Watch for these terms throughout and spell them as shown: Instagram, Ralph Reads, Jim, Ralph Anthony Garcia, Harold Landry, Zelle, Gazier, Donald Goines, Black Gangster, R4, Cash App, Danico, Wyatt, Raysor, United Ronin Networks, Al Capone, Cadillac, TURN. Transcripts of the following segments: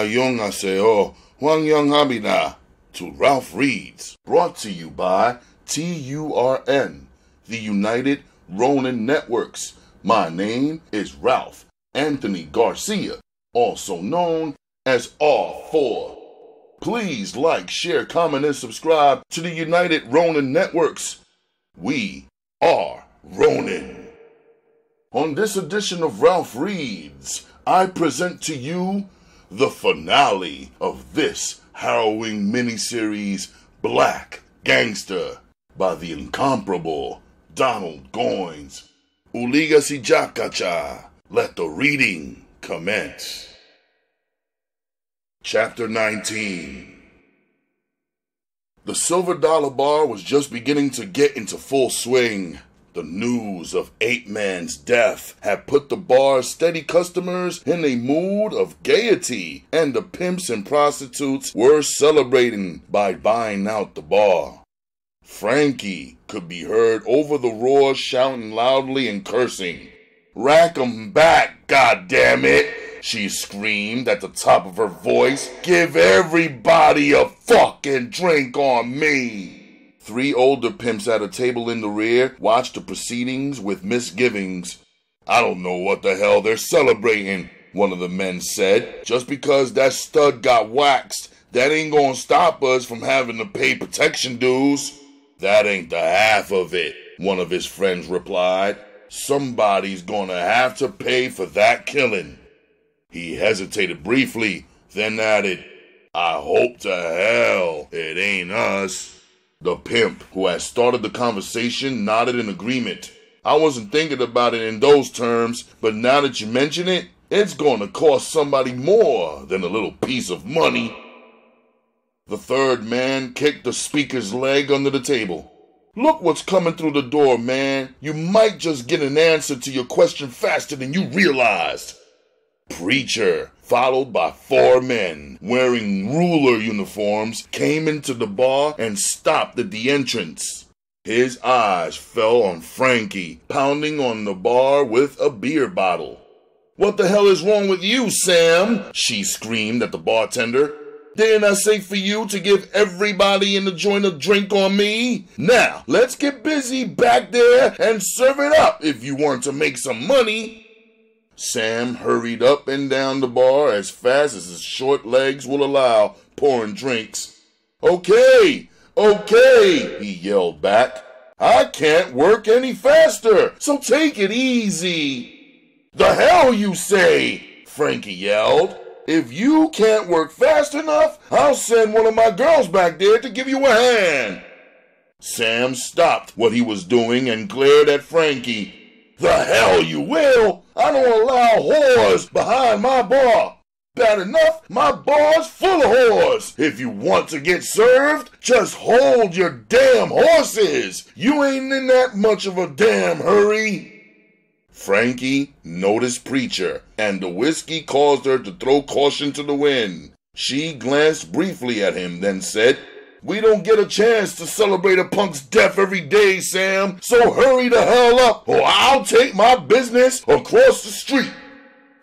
Annyeonghaseyo, Hwangyong Hamida, to Ralph Reads, brought to you by TURN, the United Ronin Networks. My name is Ralph Anthony Garcia, also known as R4. Please like, share, comment, and subscribe to the United Ronin Networks. We are Ronin. On this edition of Ralph Reads, I present to you the finale of this harrowing miniseries, Black Gangster, by the incomparable Donald Goines. Uliga si jakacha. Let the reading commence. Chapter 19. The silver dollar bar was just beginning to get into full swing. The news of Ape-Man's death had put the bar's steady customers in a mood of gaiety, and the pimps and prostitutes were celebrating by buying out the bar. Frankie could be heard over the roar shouting loudly and cursing. "Rack 'em back, goddammit!" she screamed at the top of her voice. "Give everybody a fucking drink on me!" Three older pimps at a table in the rear watched the proceedings with misgivings. "I don't know what the hell they're celebrating," one of the men said. "Just because that stud got waxed, that ain't gonna stop us from having to pay protection dues." "That ain't the half of it," one of his friends replied. "Somebody's gonna have to pay for that killing." He hesitated briefly, then added, "I hope to hell it ain't us." The pimp who had started the conversation nodded in agreement. "I wasn't thinking about it in those terms, but now that you mention it, it's going to cost somebody more than a little piece of money." The third man kicked the speaker's leg under the table. "Look what's coming through the door, man. You might just get an answer to your question faster than you realized." Preacher, followed by four men wearing ruler uniforms, came into the bar and stopped at the entrance. His eyes fell on Frankie, pounding on the bar with a beer bottle. "What the hell is wrong with you, Sam?" she screamed at the bartender. "Didn't I say for you to give everybody in the joint a drink on me? Now, let's get busy back there and serve it up if you want to make some money." Sam hurried up and down the bar as fast as his short legs will allow, pouring drinks. "Okay, okay," he yelled back. "I can't work any faster, so take it easy." "The hell you say?" Frankie yelled. "If you can't work fast enough, I'll send one of my girls back there to give you a hand." Sam stopped what he was doing and glared at Frankie. "The hell you will! I don't allow whores behind my bar. Bad enough, my bar's full of whores. If you want to get served, just hold your damn horses. You ain't in that much of a damn hurry." Frankie noticed Preacher, and the whiskey caused her to throw caution to the wind. She glanced briefly at him, then said, "We don't get a chance to celebrate a punk's death every day, Sam, so hurry the hell up, or I'll take my business across the street."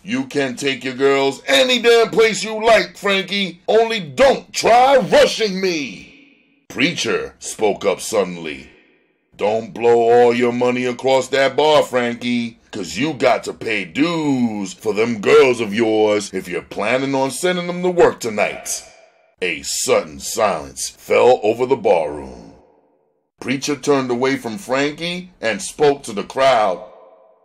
"You can take your girls any damn place you like, Frankie, only don't try rushing me." Preacher spoke up suddenly. "Don't blow all your money across that bar, Frankie, 'cause you got to pay dues for them girls of yours if you're planning on sending them to work tonight." A sudden silence fell over the barroom. Preacher turned away from Frankie and spoke to the crowd.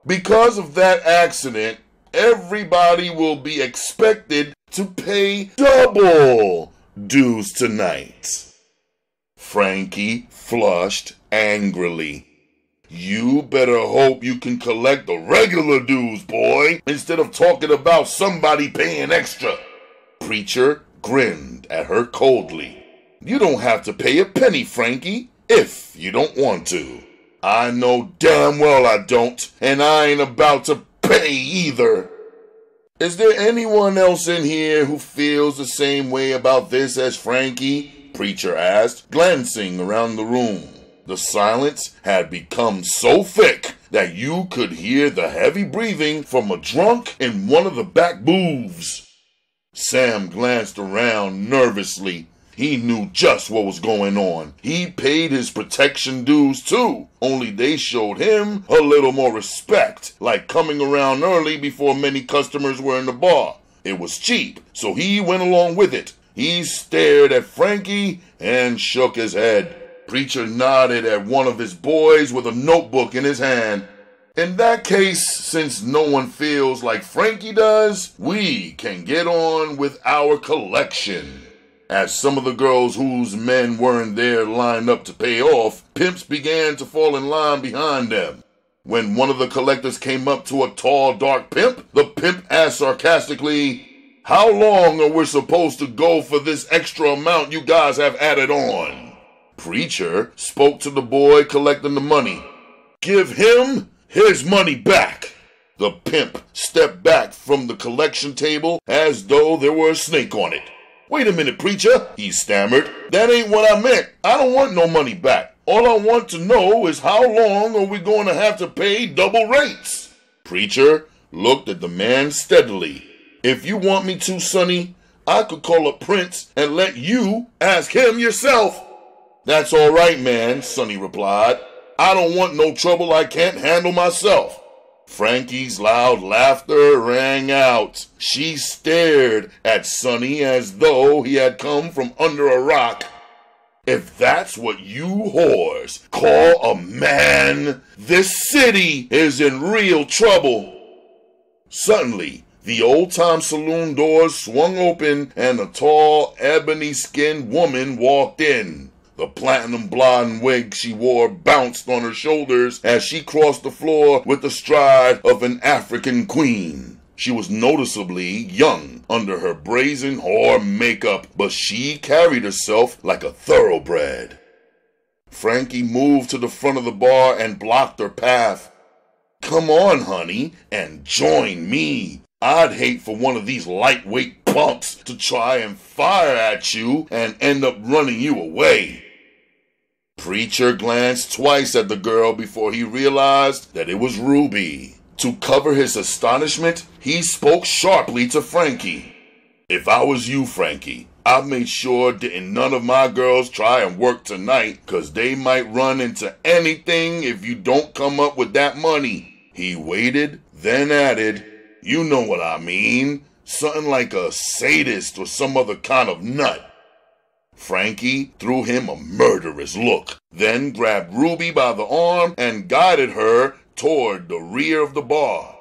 "Because of that accident, everybody will be expected to pay double dues tonight." Frankie flushed angrily. "You better hope you can collect the regular dues, boy, instead of talking about somebody paying extra." Preacher grinned at her coldly. "You don't have to pay a penny, Frankie, if you don't want to." "I know damn well I don't, and I ain't about to pay either." "Is there anyone else in here who feels the same way about this as Frankie?" Preacher asked, glancing around the room. The silence had become so thick that you could hear the heavy breathing from a drunk in one of the back booths. Sam glanced around nervously. He knew just what was going on. He paid his protection dues too, only they showed him a little more respect, like coming around early before many customers were in the bar. It was cheap, so he went along with it. He stared at Frankie and shook his head. Preacher nodded at one of his boys with a notebook in his hand. In that case, since no one feels like Frankie does, we can get on with our collection. As some of the girls whose men weren't there lined up to pay off, pimps began to fall in line behind them. When one of the collectors came up to a tall, dark pimp, the pimp asked sarcastically, "How long are we supposed to go for this extra amount you guys have added on?" Preacher spoke to the boy collecting the money. "Give him his money back." The pimp stepped back from the collection table as though there were a snake on it. "Wait a minute, Preacher," he stammered. "That ain't what I meant. I don't want no money back. All I want to know is how long are we going to have to pay double rates?" Preacher looked at the man steadily. "If you want me to, Sonny, I could call up Prince and let you ask him yourself." "That's all right, man," Sonny replied. "I don't want no trouble I can't handle myself." Frankie's loud laughter rang out. She stared at Sonny as though he had come from under a rock. "If that's what you whores call a man, this city is in real trouble." Suddenly, the old-time saloon doors swung open and a tall, ebony-skinned woman walked in. The platinum blonde wig she wore bounced on her shoulders as she crossed the floor with the stride of an African queen. She was noticeably young under her brazen whore makeup, but she carried herself like a thoroughbred. Frankie moved to the front of the bar and blocked her path. "Come on, honey, and join me. I'd hate for one of these lightweight punks to try and fire at you and end up running you away." Preacher glanced twice at the girl before he realized that it was Ruby. To cover his astonishment, he spoke sharply to Frankie. "If I was you, Frankie, I'd make sure didn't none of my girls try and work tonight, because they might run into anything if you don't come up with that money." He waited, then added, "You know what I mean. Something like a sadist or some other kind of nut." Frankie threw him a murderous look, then grabbed Ruby by the arm and guided her toward the rear of the bar.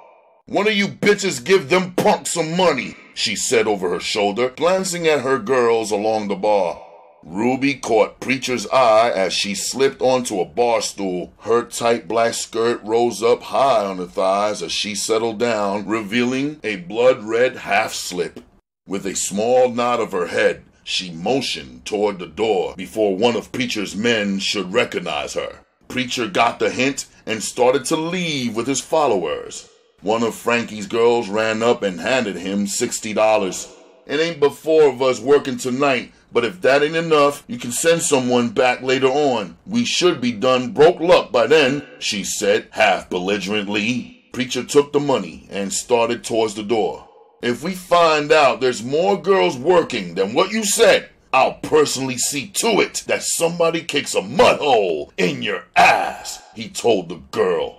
"One of you bitches give them punks some money," she said over her shoulder, glancing at her girls along the bar. Ruby caught Preacher's eye as she slipped onto a bar stool. Her tight black skirt rose up high on her thighs as she settled down, revealing a blood-red half-slip. With a small nod of her head, she motioned toward the door before one of Preacher's men should recognize her. Preacher got the hint and started to leave with his followers. One of Frankie's girls ran up and handed him $60. "It ain't but four of us working tonight. But if that ain't enough, you can send someone back later on. We should be done broke luck by then," she said, half belligerently. Preacher took the money and started towards the door. "If we find out there's more girls working than what you said, I'll personally see to it that somebody kicks a mud hole in your ass," he told the girl.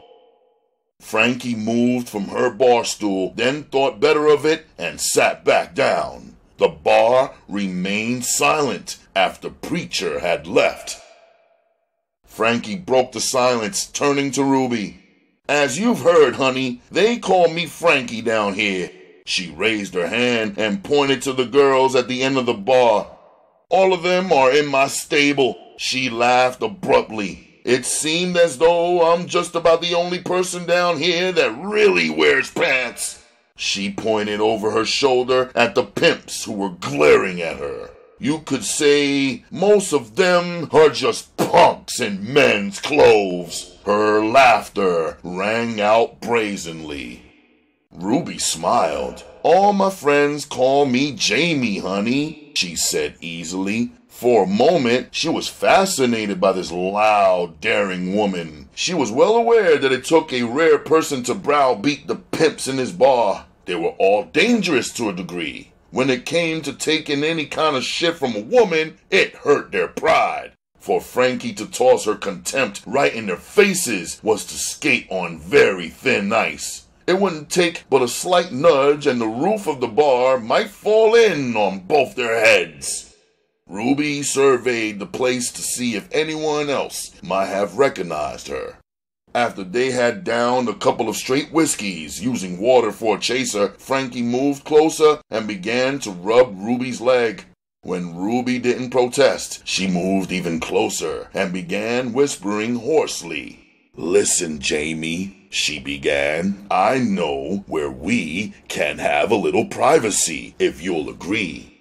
Frankie moved from her bar stool, then thought better of it and sat back down. The bar remained silent after Preacher had left. Frankie broke the silence, turning to Ruby. "As you've heard, honey, they call me Frankie down here." She raised her hand and pointed to the girls at the end of the bar. "All of them are in my stable." She laughed abruptly. "It seemed as though I'm just about the only person down here that really wears pants." She pointed over her shoulder at the pimps who were glaring at her. "You could say most of them are just punks in men's clothes." Her laughter rang out brazenly. Ruby smiled. "All my friends call me Jamie, honey," she said easily. For a moment, she was fascinated by this loud, daring woman. She was well aware that it took a rare person to browbeat the pimps in his bar. They were all dangerous to a degree. When it came to taking any kind of shit from a woman, it hurt their pride. For Frankie to toss her contempt right in their faces was to skate on very thin ice. It wouldn't take but a slight nudge and the roof of the bar might fall in on both their heads. Ruby surveyed the place to see if anyone else might have recognized her. After they had downed a couple of straight whiskeys, using water for a chaser, Frankie moved closer and began to rub Ruby's leg. When Ruby didn't protest, she moved even closer and began whispering hoarsely. "Listen, Jamie," she began. "I know where we can have a little privacy, if you'll agree."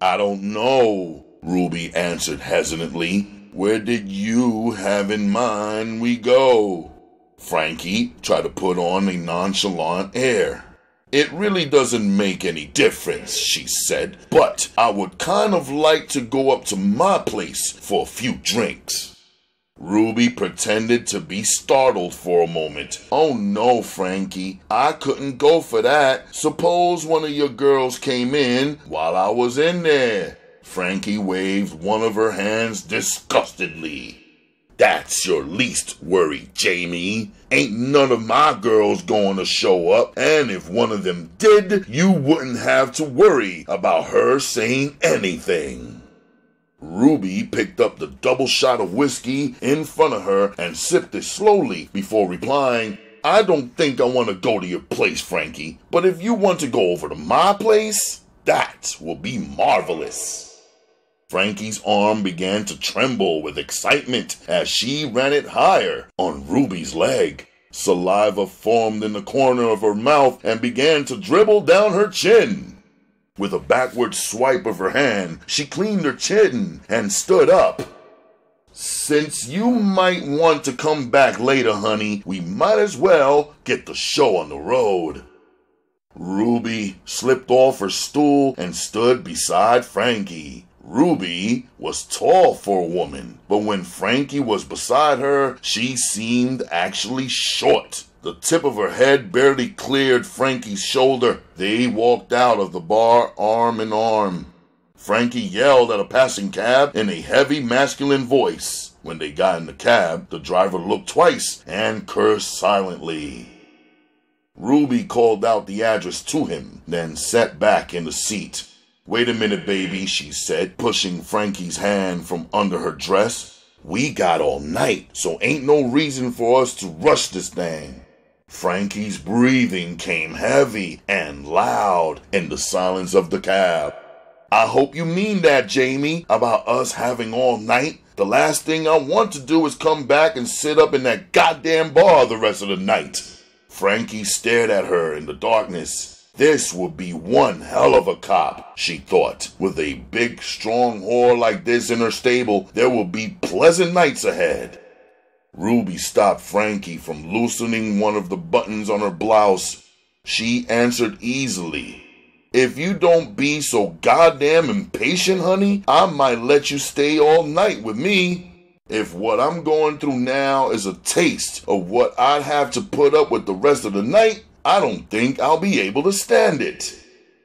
"I don't know," Ruby answered hesitantly. "Where did you have in mind we go?" Frankie tried to put on a nonchalant air. "It really doesn't make any difference," she said, "but I would kind of like to go up to my place for a few drinks." Ruby pretended to be startled for a moment. "Oh no, Frankie, I couldn't go for that. Suppose one of your girls came in while I was in there." Frankie waved one of her hands disgustedly. "That's your least worry, Jamie. Ain't none of my girls going to show up, and if one of them did, you wouldn't have to worry about her saying anything." Ruby picked up the double shot of whiskey in front of her and sipped it slowly before replying, "I don't think I want to go to your place, Frankie, but if you want to go over to my place, that will be marvelous." Frankie's arm began to tremble with excitement as she ran it higher on Ruby's leg. Saliva formed in the corner of her mouth and began to dribble down her chin. With a backward swipe of her hand, she cleaned her chin and stood up. "Since you might want to come back later, honey, we might as well get the show on the road." Ruby slipped off her stool and stood beside Frankie. Ruby was tall for a woman, but when Frankie was beside her, she seemed actually short. The tip of her head barely cleared Frankie's shoulder. They walked out of the bar arm in arm. Frankie yelled at a passing cab in a heavy masculine voice. When they got in the cab, the driver looked twice and cursed silently. Ruby called out the address to him, then sat back in the seat. "Wait a minute, baby," she said, pushing Frankie's hand from under her dress. "We got all night, so ain't no reason for us to rush this thing." Frankie's breathing came heavy and loud in the silence of the cab. "I hope you mean that, Jamie, about us having all night. The last thing I want to do is come back and sit up in that goddamn bar the rest of the night." Frankie stared at her in the darkness. This would be one hell of a cop, she thought. With a big, strong whore like this in her stable, there will be pleasant nights ahead. Ruby stopped Frankie from loosening one of the buttons on her blouse. She answered easily, "If you don't be so goddamn impatient, honey, I might let you stay all night with me. If what I'm going through now is a taste of what I'd have to put up with the rest of the night, I don't think I'll be able to stand it."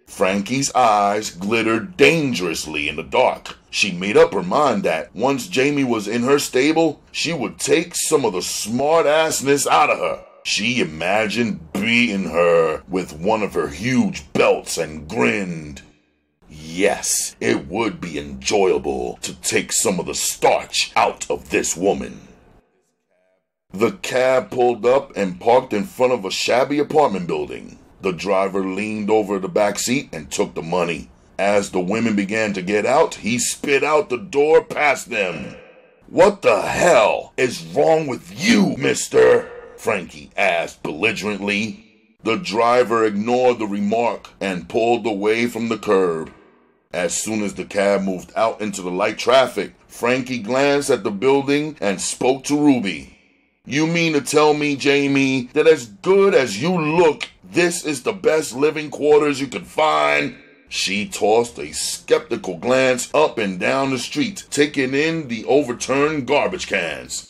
Frankie's eyes glittered dangerously in the dark. She made up her mind that once Jamie was in her stable, she would take some of the smart-assness out of her. She imagined beating her with one of her huge belts and grinned. Yes, it would be enjoyable to take some of the starch out of this woman. The cab pulled up and parked in front of a shabby apartment building. The driver leaned over the back seat and took the money. As the women began to get out, he spit out the door past them. "What the hell is wrong with you, mister?" Frankie asked belligerently. The driver ignored the remark and pulled away from the curb. As soon as the cab moved out into the light traffic, Frankie glanced at the building and spoke to Ruby. "You mean to tell me, Jamie, that as good as you look, this is the best living quarters you could find?" She tossed a skeptical glance up and down the street, taking in the overturned garbage cans.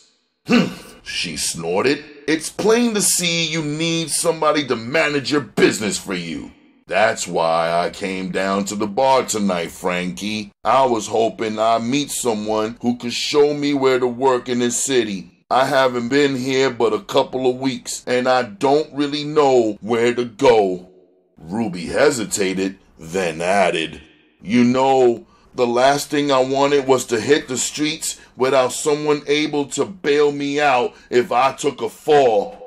"Humph," she snorted. "It's plain to see you need somebody to manage your business for you. That's why I came down to the bar tonight, Frankie. I was hoping I'd meet someone who could show me where to work in this city. I haven't been here but a couple of weeks, and I don't really know where to go." Ruby hesitated, then added, "You know, the last thing I wanted was to hit the streets without someone able to bail me out if I took a fall."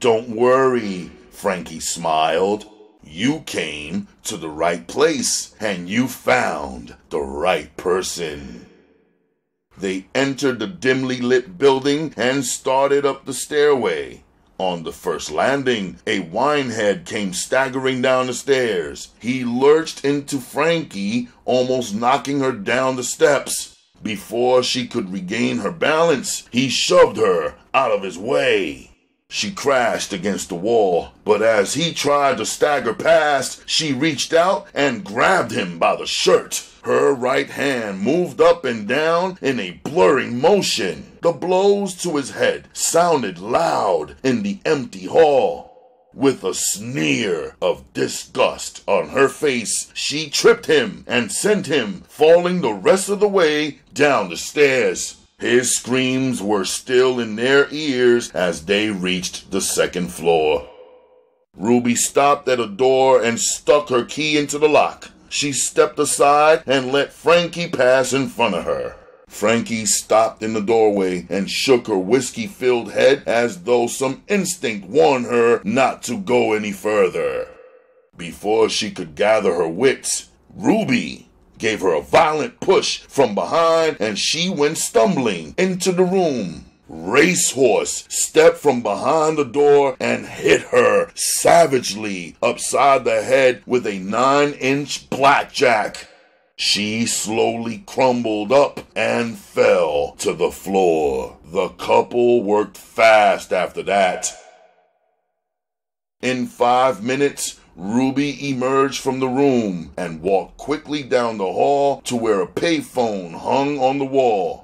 "Don't worry," Frankie smiled. "You came to the right place, and you found the right person." They entered the dimly lit building and started up the stairway. On the first landing, a winehead came staggering down the stairs. He lurched into Frankie, almost knocking her down the steps. Before she could regain her balance, he shoved her out of his way. She crashed against the wall, but as he tried to stagger past, she reached out and grabbed him by the shirt. Her right hand moved up and down in a blurring motion. The blows to his head sounded loud in the empty hall. With a sneer of disgust on her face, she tripped him and sent him falling the rest of the way down the stairs. His screams were still in their ears as they reached the second floor. Ruby stopped at a door and stuck her key into the lock. She stepped aside and let Frankie pass in front of her. Frankie stopped in the doorway and shook her whiskey-filled head as though some instinct warned her not to go any further. Before she could gather her wits, Ruby gave her a violent push from behind, and she went stumbling into the room. Racehorse stepped from behind the door and hit her savagely upside the head with a 9-inch blackjack. She slowly crumbled up and fell to the floor. The couple worked fast after that. In 5 minutes, Ruby emerged from the room and walked quickly down the hall to where a payphone hung on the wall.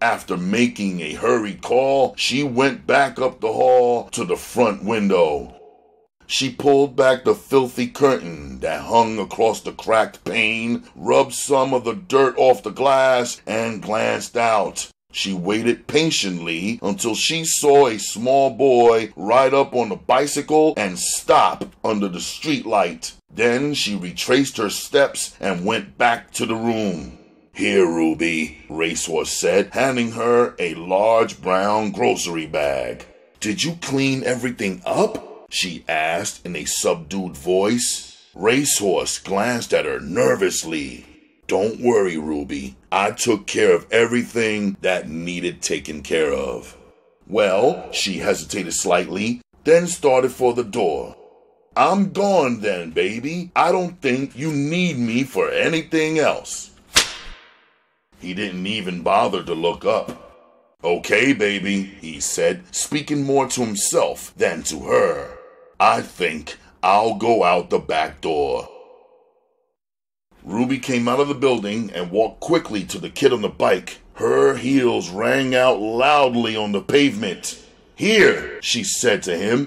After making a hurried call, she went back up the hall to the front window. She pulled back the filthy curtain that hung across the cracked pane, rubbed some of the dirt off the glass, and glanced out. She waited patiently until she saw a small boy ride up on a bicycle and stop under the streetlight. Then she retraced her steps and went back to the room. "Here, Ruby," Racehorse said, handing her a large brown grocery bag. "Did you clean everything up?" she asked in a subdued voice. Racehorse glanced at her nervously. "Don't worry, Ruby. I took care of everything that needed taken care of." "Well," she hesitated slightly, then started for the door. "I'm gone then, baby. I don't think you need me for anything else." He didn't even bother to look up. "Okay, baby," he said, speaking more to himself than to her. "I think I'll go out the back door." Ruby came out of the building and walked quickly to the kid on the bike. Her heels rang out loudly on the pavement. "Here," she said to him,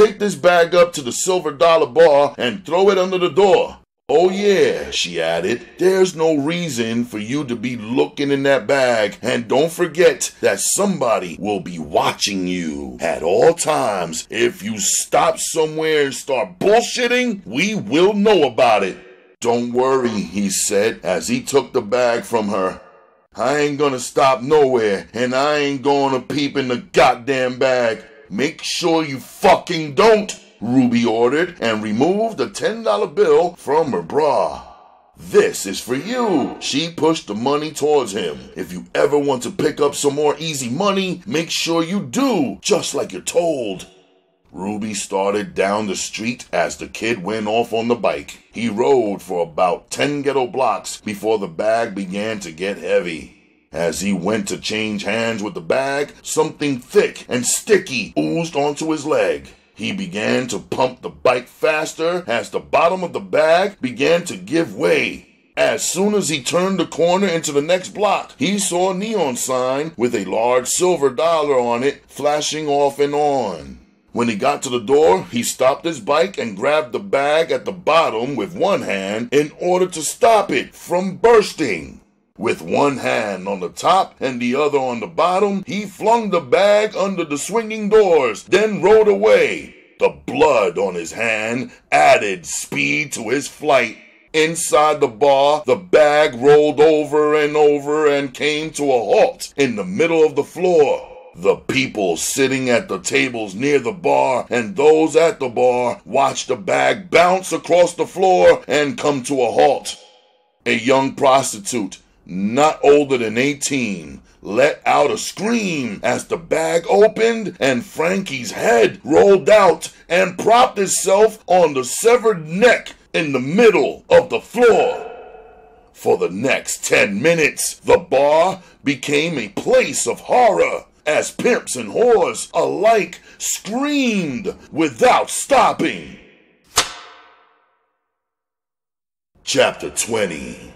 "take this bag up to the Silver Dollar Bar and throw it under the door. Oh yeah," she added, "there's no reason for you to be looking in that bag, and don't forget that somebody will be watching you at all times. If you stop somewhere and start bullshitting, we will know about it." "Don't worry," he said as he took the bag from her. "I ain't gonna stop nowhere, and I ain't gonna peep in the goddamn bag. Make sure you fucking don't," Ruby ordered and removed a $10 bill from her bra. "This is for you." She pushed the money towards him. "If you ever want to pick up some more easy money, make sure you do, just like you're told." Ruby started down the street as the kid went off on the bike. He rode for about 10 ghetto blocks before the bag began to get heavy. As he went to change hands with the bag, something thick and sticky oozed onto his leg. He began to pump the bike faster as the bottom of the bag began to give way. As soon as he turned the corner into the next block, he saw a neon sign with a large silver dollar on it flashing off and on. When he got to the door, he stopped his bike and grabbed the bag at the bottom with one hand in order to stop it from bursting. With one hand on the top and the other on the bottom, he flung the bag under the swinging doors, then rode away. The blood on his hand added speed to his flight. Inside the bar, the bag rolled over and over and came to a halt in the middle of the floor. The people sitting at the tables near the bar and those at the bar watched the bag bounce across the floor and come to a halt. A young prostitute, not older than 18, let out a scream as the bag opened and Frankie's head rolled out and propped itself on the severed neck in the middle of the floor. For the next 10 minutes, the bar became a place of horror as pimps and whores alike screamed without stopping. Chapter 20.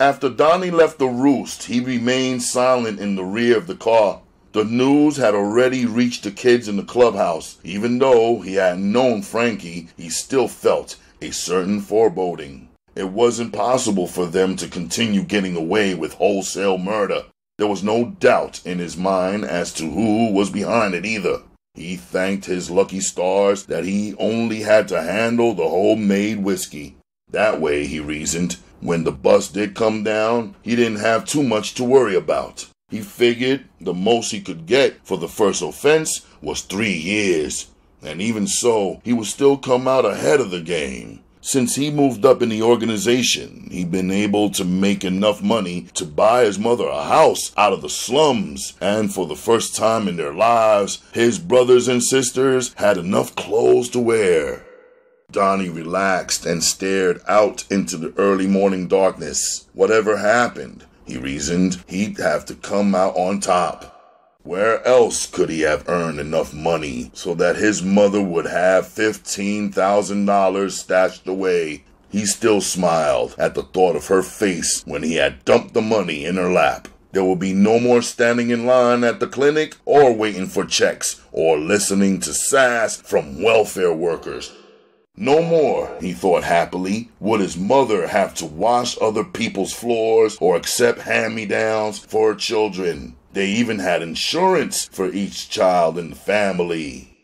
After Donnie left the roost, he remained silent in the rear of the car. The news had already reached the kids in the clubhouse. Even though he had known Frankie, he still felt a certain foreboding. It was impossible for them to continue getting away with wholesale murder. There was no doubt in his mind as to who was behind it either. He thanked his lucky stars that he only had to handle the homemade whiskey. That way, he reasoned, when the bus did come down, he didn't have too much to worry about. He figured the most he could get for the first offense was 3 years. And even so, he would still come out ahead of the game. Since he moved up in the organization, he'd been able to make enough money to buy his mother a house out of the slums. And for the first time in their lives, his brothers and sisters had enough clothes to wear. Donnie relaxed and stared out into the early morning darkness. Whatever happened, he reasoned, he'd have to come out on top. Where else could he have earned enough money so that his mother would have $15,000 stashed away? He still smiled at the thought of her face when he had dumped the money in her lap. There would be no more standing in line at the clinic or waiting for checks or listening to sass from welfare workers. No more, he thought happily, would his mother have to wash other people's floors or accept hand-me-downs for her children. They even had insurance for each child in the family.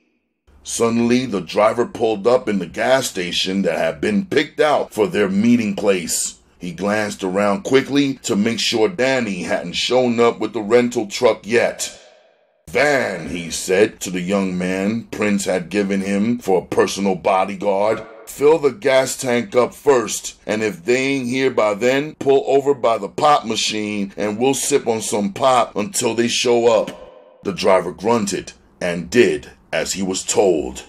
Suddenly, the driver pulled up in the gas station that had been picked out for their meeting place. He glanced around quickly to make sure Danny hadn't shown up with the rental truck yet. "Van," he said to the young man Prince had given him for a personal bodyguard, "fill the gas tank up first, and if they ain't here by then, pull over by the pop machine and we'll sip on some pop until they show up." The driver grunted and did as he was told.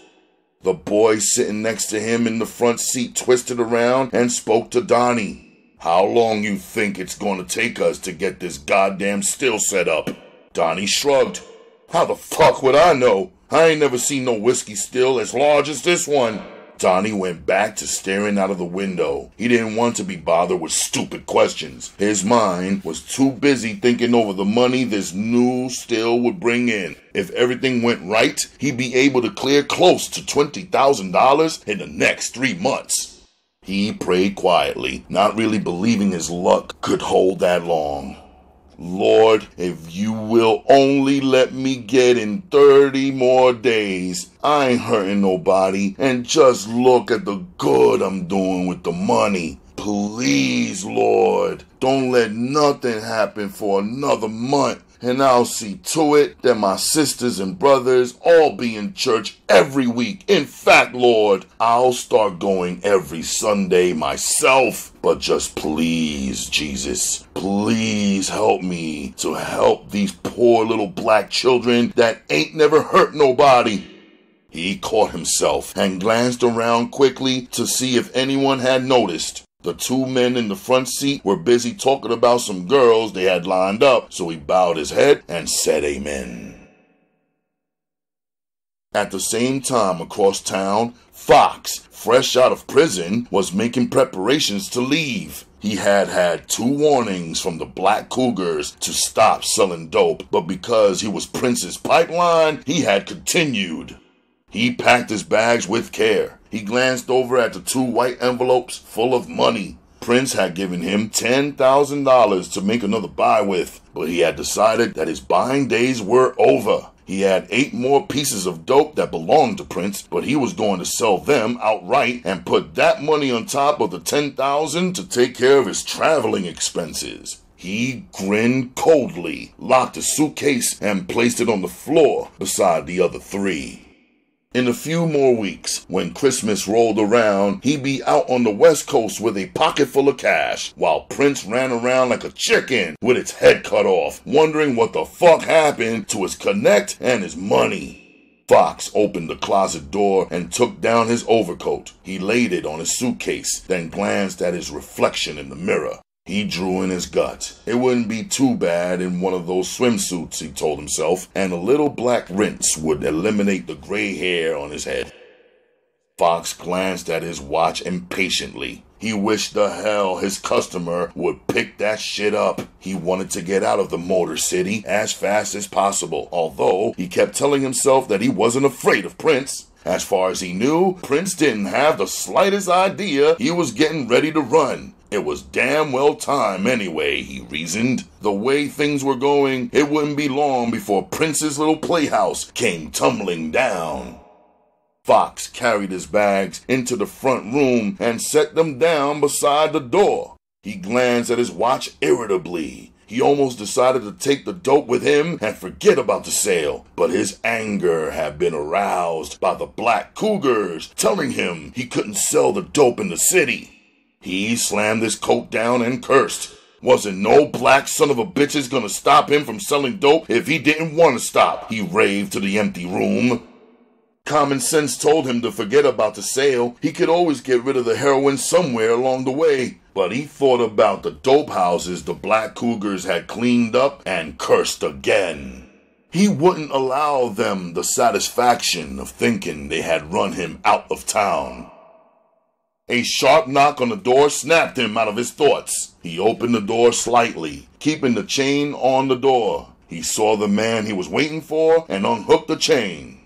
The boy sitting next to him in the front seat twisted around and spoke to Donnie. "How long you think it's going to take us to get this goddamn still set up?" Donnie shrugged. "How the fuck would I know? I ain't never seen no whiskey still as large as this one." Donnie went back to staring out of the window. He didn't want to be bothered with stupid questions. His mind was too busy thinking over the money this new still would bring in. If everything went right, he'd be able to clear close to $20,000 in the next 3 months. He prayed quietly, not really believing his luck could hold that long. "Lord, if you will only let me get in 30 more days, I ain't hurting nobody, and just look at the good I'm doing with the money. Please, Lord, don't let nothing happen for another month, and I'll see to it that my sisters and brothers all be in church every week. In fact, Lord, I'll start going every Sunday myself. But just please, Jesus, please help me to help these poor little black children that ain't never hurt nobody." He caught himself and glanced around quickly to see if anyone had noticed. The two men in the front seat were busy talking about some girls they had lined up, so he bowed his head and said amen. At the same time across town, Fox, fresh out of prison, was making preparations to leave. He had had 2 warnings from the Black Cougars to stop selling dope, but because he was Prince's pipeline, he had continued. He packed his bags with care. He glanced over at the 2 white envelopes full of money. Prince had given him $10,000 to make another buy with, but he had decided that his buying days were over. He had 8 more pieces of dope that belonged to Prince, but he was going to sell them outright and put that money on top of the $10,000 to take care of his traveling expenses. He grinned coldly, locked his suitcase, and placed it on the floor beside the other 3. In a few more weeks, when Christmas rolled around, he'd be out on the West Coast with a pocket full of cash, while Prince ran around like a chicken with its head cut off, wondering what the fuck happened to his connect and his money. Fox opened the closet door and took down his overcoat. He laid it on his suitcase, then glanced at his reflection in the mirror. He drew in his gut. It wouldn't be too bad in one of those swimsuits, he told himself, and a little black rinse would eliminate the gray hair on his head. Fox glanced at his watch impatiently. He wished the hell his customer would pick that shit up. He wanted to get out of the Motor City as fast as possible, although he kept telling himself that he wasn't afraid of Prince. As far as he knew, Prince didn't have the slightest idea he was getting ready to run. It was damn well time anyway, he reasoned. The way things were going, it wouldn't be long before Prince's little playhouse came tumbling down. Fox carried his bags into the front room and set them down beside the door. He glanced at his watch irritably. He almost decided to take the dope with him and forget about the sale, but his anger had been aroused by the Black Cougars telling him he couldn't sell the dope in the city. He slammed his coat down and cursed. Wasn't no black son of a bitches gonna stop him from selling dope if he didn't want to stop, he raved to the empty room. Common sense told him to forget about the sale. He could always get rid of the heroin somewhere along the way. But he thought about the dope houses the Black Cougars had cleaned up and cursed again. He wouldn't allow them the satisfaction of thinking they had run him out of town. A sharp knock on the door snapped him out of his thoughts. He opened the door slightly, keeping the chain on the door. He saw the man he was waiting for and unhooked the chain.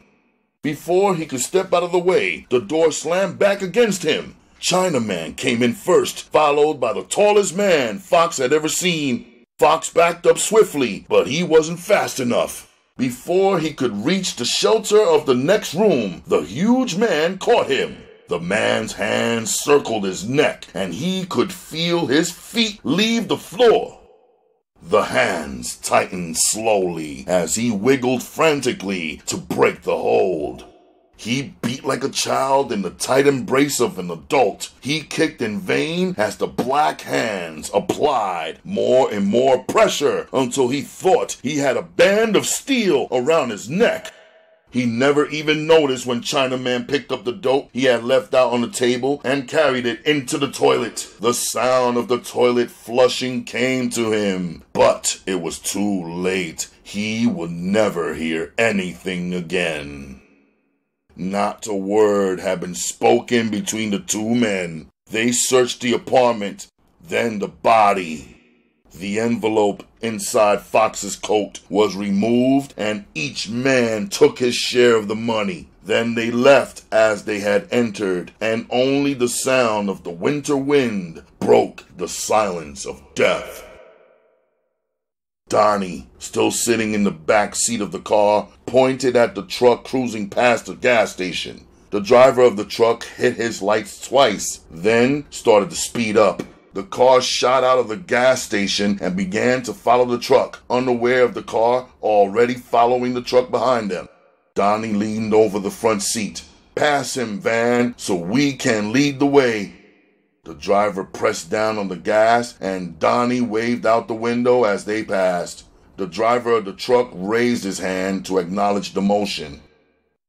Before he could step out of the way, the door slammed back against him. Chinaman came in first, followed by the tallest man Fox had ever seen. Fox backed up swiftly, but he wasn't fast enough. Before he could reach the shelter of the next room, the huge man caught him. The man's hands circled his neck, and he could feel his feet leave the floor. The hands tightened slowly as he wiggled frantically to break the hold. He beat like a child in the tight embrace of an adult. He kicked in vain as the black hands applied more and more pressure until he thought he had a band of steel around his neck. He never even noticed when Chinaman picked up the dope he had left out on the table and carried it into the toilet. The sound of the toilet flushing came to him, but it was too late. He would never hear anything again. Not a word had been spoken between the 2 men. They searched the apartment, then the body. The envelope inside Fox's coat was removed, and each man took his share of the money. Then they left as they had entered, and only the sound of the winter wind broke the silence of death. Donnie, still sitting in the back seat of the car, pointed at the truck cruising past the gas station. The driver of the truck hit his lights twice, then started to speed up. The car shot out of the gas station and began to follow the truck, unaware of the car already following the truck behind them. Donnie leaned over the front seat. "Pass him, Van, so we can lead the way." The driver pressed down on the gas, and Donnie waved out the window as they passed. The driver of the truck raised his hand to acknowledge the motion.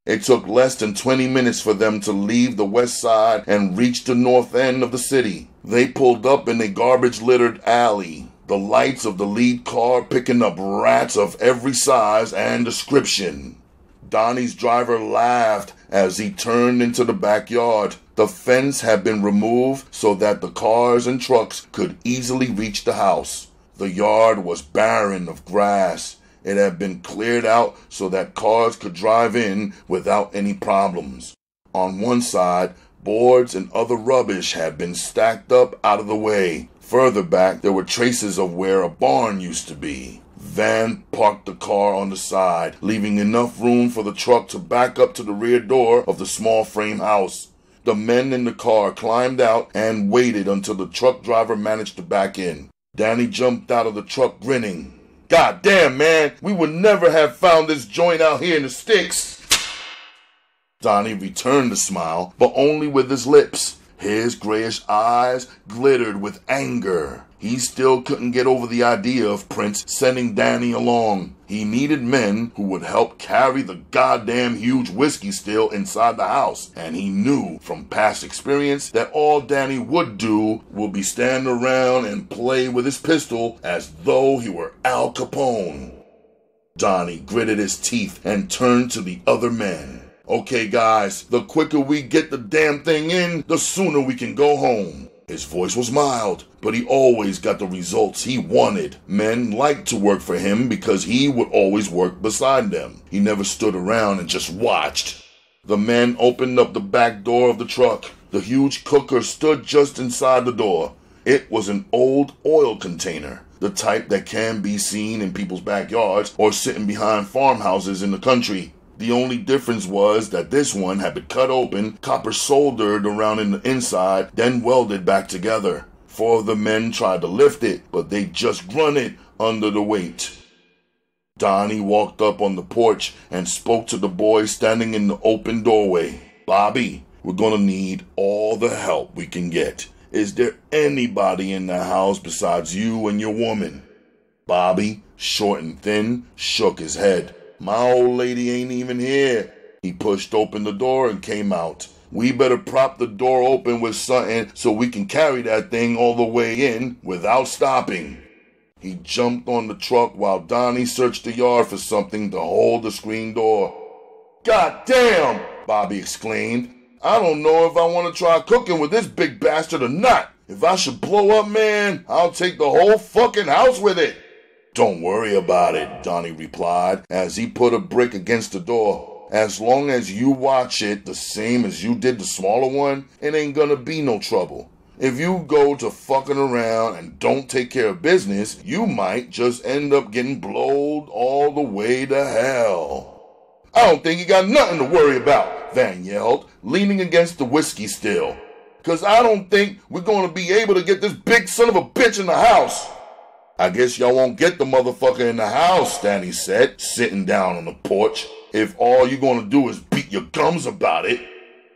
It took less than 20 minutes for them to leave the west side and reach the north end of the city. They pulled up in a garbage-littered alley, the lights of the lead car picking up rats of every size and description. Donnie's driver laughed as he turned into the backyard. The fence had been removed so that the cars and trucks could easily reach the house. The yard was barren of grass. It had been cleared out so that cars could drive in without any problems. On one side, boards and other rubbish had been stacked up out of the way. Further back, there were traces of where a barn used to be. Van parked the car on the side, leaving enough room for the truck to back up to the rear door of the small frame house. The men in the car climbed out and waited until the truck driver managed to back in. Danny jumped out of the truck grinning. "God damn, man, we would never have found this joint out here in the sticks." Donnie returned the smile, but only with his lips. His grayish eyes glittered with anger. He still couldn't get over the idea of Prince sending Danny along. He needed men who would help carry the goddamn huge whiskey still inside the house, and he knew from past experience that all Danny would do would be stand around and play with his pistol as though he were Al Capone. Donnie gritted his teeth and turned to the other men. "Okay, guys, the quicker we get the damn thing in, the sooner we can go home." His voice was mild, but he always got the results he wanted. Men liked to work for him because he would always work beside them. He never stood around and just watched. The men opened up the back door of the truck. The huge cooker stood just inside the door. It was an old oil container, the type that can be seen in people's backyards or sitting behind farmhouses in the country. The only difference was that this one had been cut open, copper soldered around in the inside, then welded back together. Four of the men tried to lift it, but they just grunted under the weight. Donnie walked up on the porch and spoke to the boy standing in the open doorway. "Bobby, we're gonna need all the help we can get. Is there anybody in the house besides you and your woman?" Bobby, short and thin, shook his head. "My old lady ain't even here." He pushed open the door and came out. "We better prop the door open with something so we can carry that thing all the way in without stopping." He jumped on the truck while Donnie searched the yard for something to hold the screen door. "God damn!" Bobby exclaimed. "I don't know if I want to try cooking with this big bastard or not. If I should blow up, man, I'll take the whole fucking house with it." "Don't worry about it," Donnie replied as he put a brick against the door. "As long as you watch it the same as you did the smaller one, it ain't gonna be no trouble. If you go to fucking around and don't take care of business, you might just end up getting blowed all the way to hell." "I don't think you got nothing to worry about," Van yelled, leaning against the whiskey still. "Cause I don't think we're gonna be able to get this big son of a bitch in the house." "I guess y'all won't get the motherfucker in the house," Danny said, sitting down on the porch, "if all you're gonna do is beat your gums about it."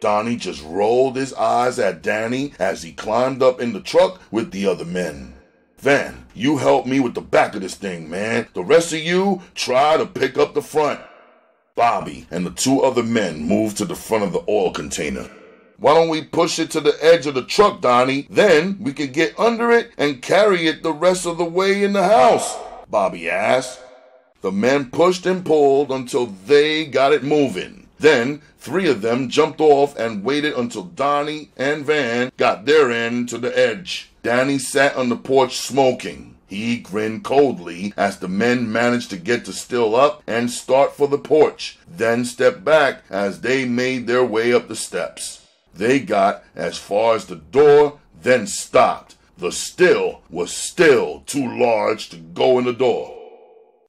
Donnie just rolled his eyes at Danny as he climbed up in the truck with the other men. "Van, you help me with the back of this thing, man. The rest of you try to pick up the front." Bobby and the two other men moved to the front of the oil container. "Why don't we push it to the edge of the truck, Donnie? Then we can get under it and carry it the rest of the way in the house," Bobby asked. The men pushed and pulled until they got it moving. Then three of them jumped off and waited until Donnie and Van got their end to the edge. Danny sat on the porch smoking. He grinned coldly as the men managed to get the still up and start for the porch, then stepped back as they made their way up the steps. They got as far as the door, then stopped. The still was still too large to go in the door.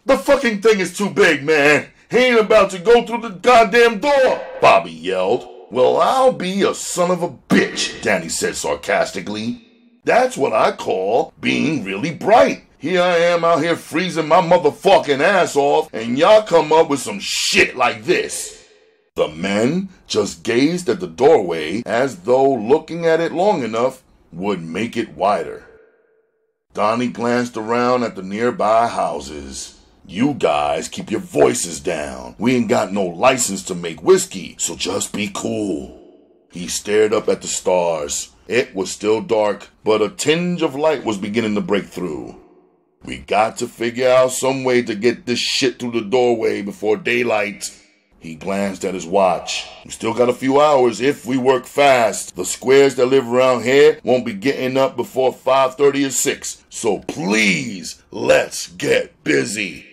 "The fucking thing is too big, man. He ain't about to go through the goddamn door," Bobby yelled. "Well, I'll be a son of a bitch," Danny said sarcastically. "That's what I call being really bright. Here I am out here freezing my motherfucking ass off, and y'all come up with some shit like this." The men just gazed at the doorway as though looking at it long enough would make it wider. Donnie glanced around at the nearby houses. "You guys keep your voices down. We ain't got no license to make whiskey, so just be cool." He stared up at the stars. It was still dark, but a tinge of light was beginning to break through. "We got to figure out some way to get this shit through the doorway before daylight." He glanced at his watch. We still got a few hours if we work fast. The squares that live around here won't be getting up before 5:30 or 6. So please, let's get busy.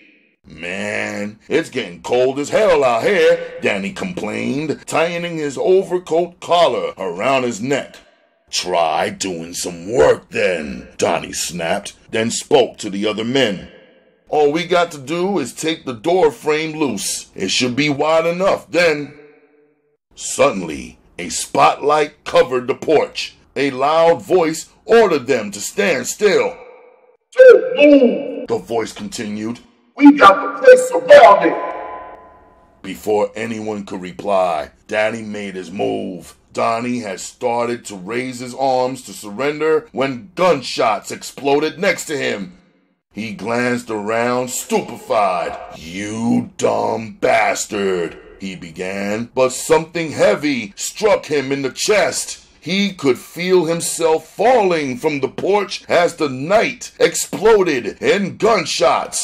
Man, it's getting cold as hell out here, Danny complained, tightening his overcoat collar around his neck. Try doing some work then, Donnie snapped, then spoke to the other men. All we got to do is take the door frame loose. It should be wide enough then. Suddenly, a spotlight covered the porch. A loud voice ordered them to stand still. Don't move, the voice continued. We got the place surrounded. Before anyone could reply, Danny made his move. Donnie had started to raise his arms to surrender when gunshots exploded next to him. He glanced around, stupefied. You dumb bastard, he began, but something heavy struck him in the chest. He could feel himself falling from the porch as the night exploded in gunshots.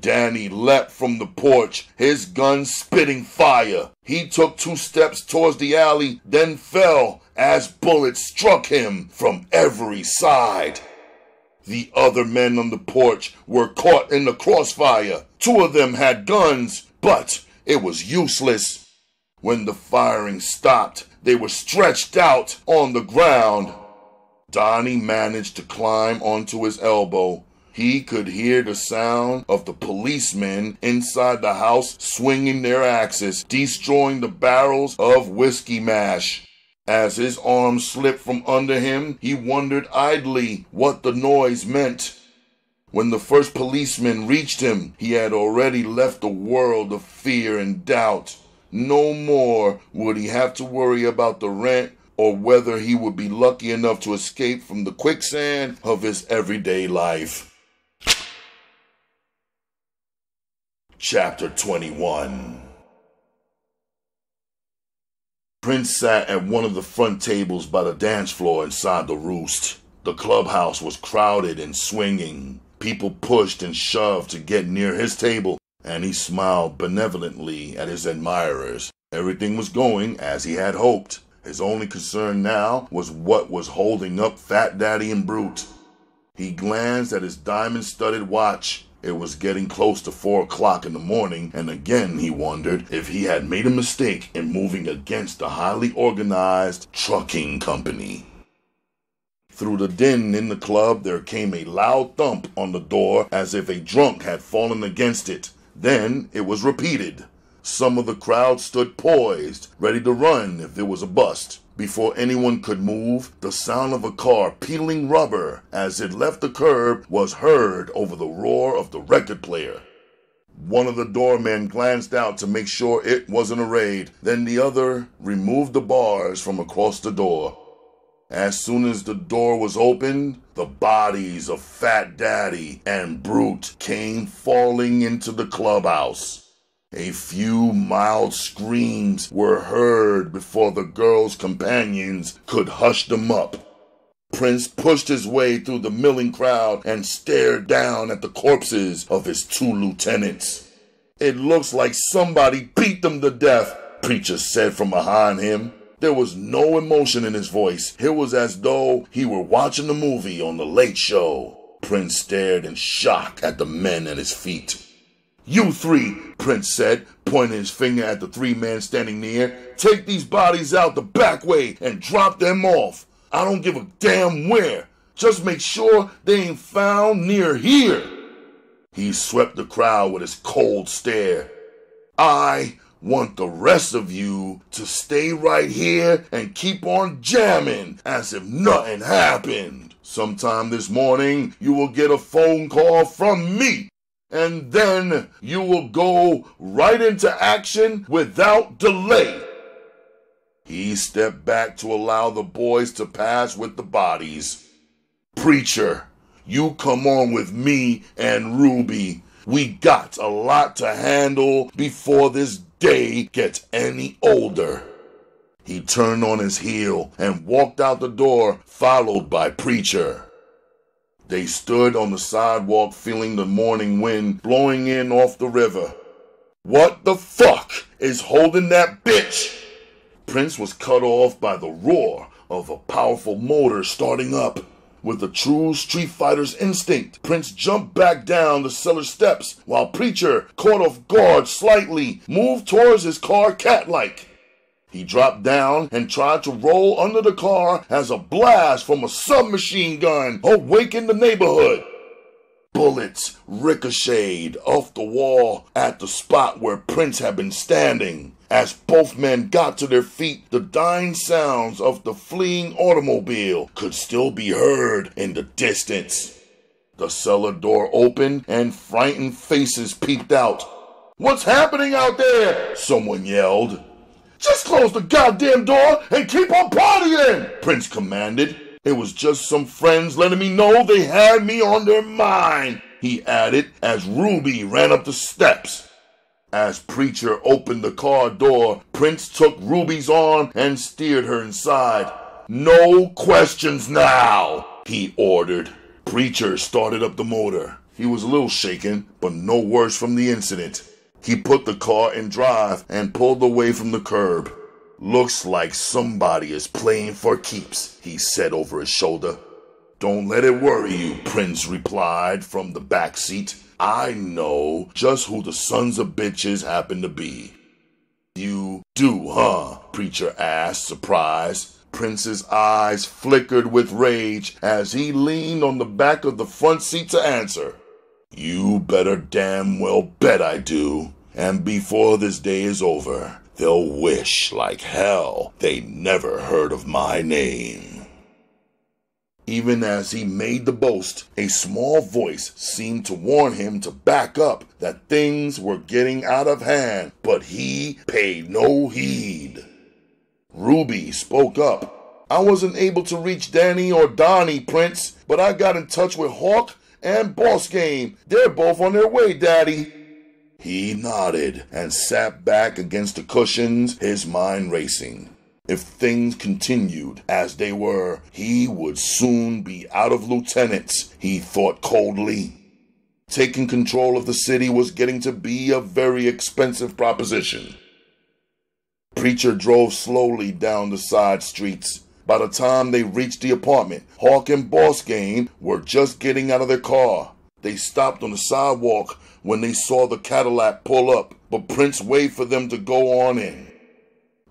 Danny leapt from the porch, his gun spitting fire. He took 2 steps towards the alley, then fell as bullets struck him from every side. The other men on the porch were caught in the crossfire. 2 of them had guns, but it was useless. When the firing stopped, they were stretched out on the ground. Donnie managed to climb onto his elbow. He could hear the sound of the policemen inside the house swinging their axes, destroying the barrels of whiskey mash. As his arm slipped from under him, he wondered idly what the noise meant. When the first policeman reached him, he had already left the world of fear and doubt. No more would he have to worry about the rent or whether he would be lucky enough to escape from the quicksand of his everyday life. Chapter 21. Prince sat at one of the front tables by the dance floor inside the Roost. The clubhouse was crowded and swinging. People pushed and shoved to get near his table, and he smiled benevolently at his admirers. Everything was going as he had hoped. His only concern now was what was holding up Fat Daddy and Brute. He glanced at his diamond-studded watch. It was getting close to 4 o'clock in the morning, and again he wondered if he had made a mistake in moving against the highly organized trucking company. Through the din in the club, there came a loud thump on the door as if a drunk had fallen against it. Then it was repeated. Some of the crowd stood poised, ready to run if there was a bust. Before anyone could move, the sound of a car peeling rubber as it left the curb was heard over the roar of the record player. One of the doormen glanced out to make sure it wasn't a raid, then the other removed the bars from across the door. As soon as the door was opened, the bodies of Fat Daddy and Brute came falling into the clubhouse. A few mild screams were heard before the girl's companions could hush them up. Prince pushed his way through the milling crowd and stared down at the corpses of his 2 lieutenants. It looks like somebody beat them to death, Preacher said from behind him. There was no emotion in his voice. It was as though he were watching a movie on The Late Show. Prince stared in shock at the men at his feet. You 3, Prince said, pointing his finger at the 3 men standing near. Take these bodies out the back way and drop them off. I don't give a damn where. Just make sure they ain't found near here. He swept the crowd with his cold stare. I want the rest of you to stay right here and keep on jamming as if nothing happened. Sometime this morning, you will get a phone call from me. And then you will go right into action without delay. He stepped back to allow the boys to pass with the bodies. Preacher, you come on with me and Ruby. We got a lot to handle before this day gets any older. He turned on his heel and walked out the door, followed by Preacher. They stood on the sidewalk feeling the morning wind blowing in off the river. What the fuck is holding that bitch? Prince was cut off by the roar of a powerful motor starting up. With a true Street Fighter's instinct, Prince jumped back down the cellar steps while Preacher, caught off guard slightly, moved towards his car cat-like. He dropped down and tried to roll under the car as a blast from a submachine gun awakened the neighborhood. Bullets ricocheted off the wall at the spot where Prince had been standing. As both men got to their feet, the dying sounds of the fleeing automobile could still be heard in the distance. The cellar door opened and frightened faces peeped out. "What's happening out there?" someone yelled. "Just close the goddamn door and keep on partying," Prince commanded. "It was just some friends letting me know they had me on their mind," he added as Ruby ran up the steps. As Preacher opened the car door, Prince took Ruby's arm and steered her inside. "No questions now," he ordered. Preacher started up the motor. He was a little shaken, but no worse from the incident. He put the car in drive and pulled away from the curb. "Looks like somebody is playing for keeps," he said over his shoulder. "Don't let it worry you," Prince replied from the back seat. "I know just who the sons of bitches happen to be." "You do, huh?" Preacher asked, surprised. Prince's eyes flickered with rage as he leaned on the back of the front seat to answer. "You better damn well bet I do. And before this day is over, they'll wish like hell they never heard of my name." Even as he made the boast, a small voice seemed to warn him to back up, that things were getting out of hand, but he paid no heed. Ruby spoke up. "I wasn't able to reach Danny or Donnie, Prince, but I got in touch with Hawk and Boss Game. They're both on their way, Daddy." He nodded and sat back against the cushions, his mind racing. If things continued as they were, he would soon be out of lieutenants, he thought coldly. Taking control of the city was getting to be a very expensive proposition. Preacher drove slowly down the side streets. By the time they reached the apartment, Hawk and Boss Game were just getting out of their car. They stopped on the sidewalk when they saw the Cadillac pull up, but Prince waved for them to go on in.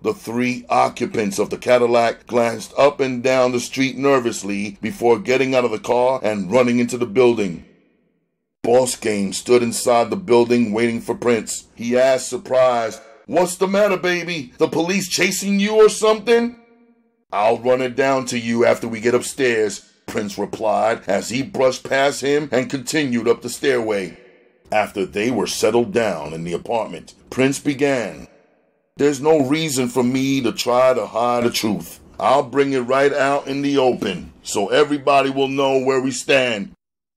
The three occupants of the Cadillac glanced up and down the street nervously before getting out of the car and running into the building. Boss Game stood inside the building waiting for Prince. He asked, surprised, "What's the matter, baby? The police chasing you or something?" "I'll run it down to you after we get upstairs," Prince replied as he brushed past him and continued up the stairway. After they were settled down in the apartment, Prince began. "There's no reason for me to try to hide the truth. I'll bring it right out in the open so everybody will know where we stand.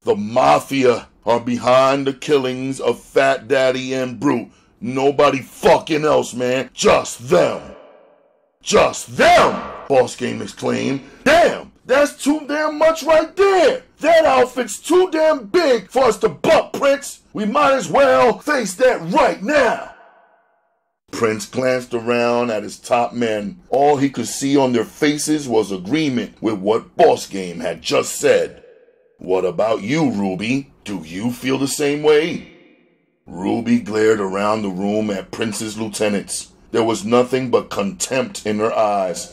The Mafia are behind the killings of Fat Daddy and Brute. Nobody fucking else, man. Just them." "Just them!" Boss Game exclaimed. "Damn! That's too damn much right there! That outfit's too damn big for us to buck, Prince! We might as well face that right now!" Prince glanced around at his top men. All he could see on their faces was agreement with what Boss Game had just said. "What about you, Ruby? Do you feel the same way?" Ruby glared around the room at Prince's lieutenants. There was nothing but contempt in her eyes.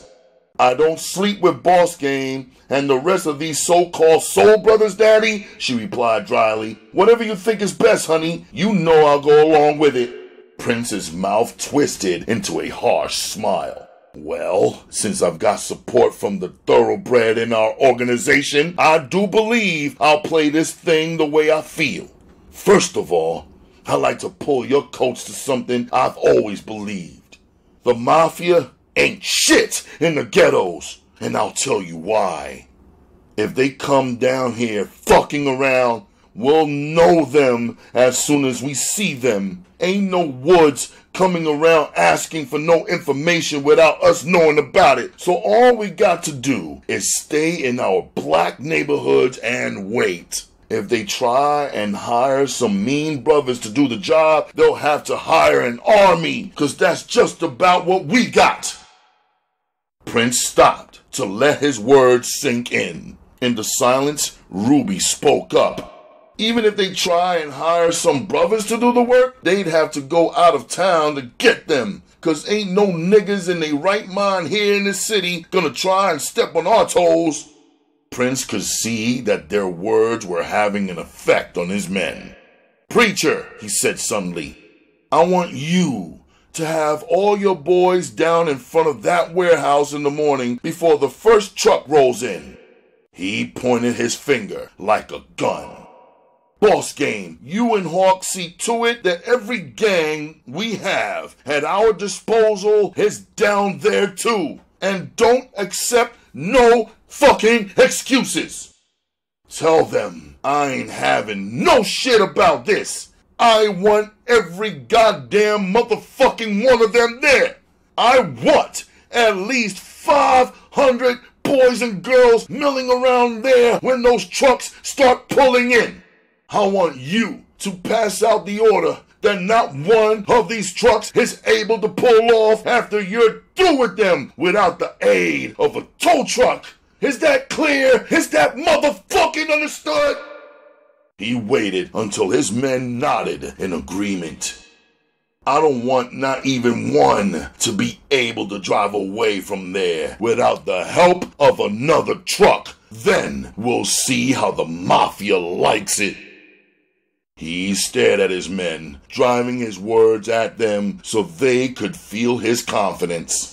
"I don't sleep with Boss Game and the rest of these so-called soul brothers, Daddy," she replied dryly. "Whatever you think is best, honey, you know I'll go along with it." Prince's mouth twisted into a harsh smile. "Well, since I've got support from the thoroughbred in our organization, I do believe I'll play this thing the way I feel. First of all, I'd like to pull your coats to something I've always believed. The Mafia ain't shit in the ghettos, and I'll tell you why. If they come down here fucking around, we'll know them as soon as we see them. Ain't no woods coming around asking for no information without us knowing about it. So all we got to do is stay in our black neighborhoods and wait. If they try and hire some mean brothers to do the job, they'll have to hire an army, because that's just about what we got. Prince stopped to let his words sink in. In the silence, Ruby spoke up. Even if they try and hire some brothers to do the work, they'd have to go out of town to get them, because ain't no niggas in their right mind here in this city gonna try and step on our toes. Prince could see that their words were having an effect on his men. "Preacher," he said suddenly, "I want you to have all your boys down in front of that warehouse in the morning before the first truck rolls in." He pointed his finger like a gun. "Boss Game, you and Hawk see to it that every gang we have at our disposal is down there too, and don't accept no fucking excuses. Tell them I ain't having no shit about this. I want every goddamn motherfucking one of them there. I want at least 500 boys and girls milling around there when those trucks start pulling in. I want you to pass out the order that not one of these trucks is able to pull off after you're through with them without the aid of a tow truck. Is that clear? Is that motherfucking understood?" He waited until his men nodded in agreement. "I don't want not even one to be able to drive away from there without the help of another truck. Then we'll see how the mafia likes it." He stared at his men, driving his words at them so they could feel his confidence.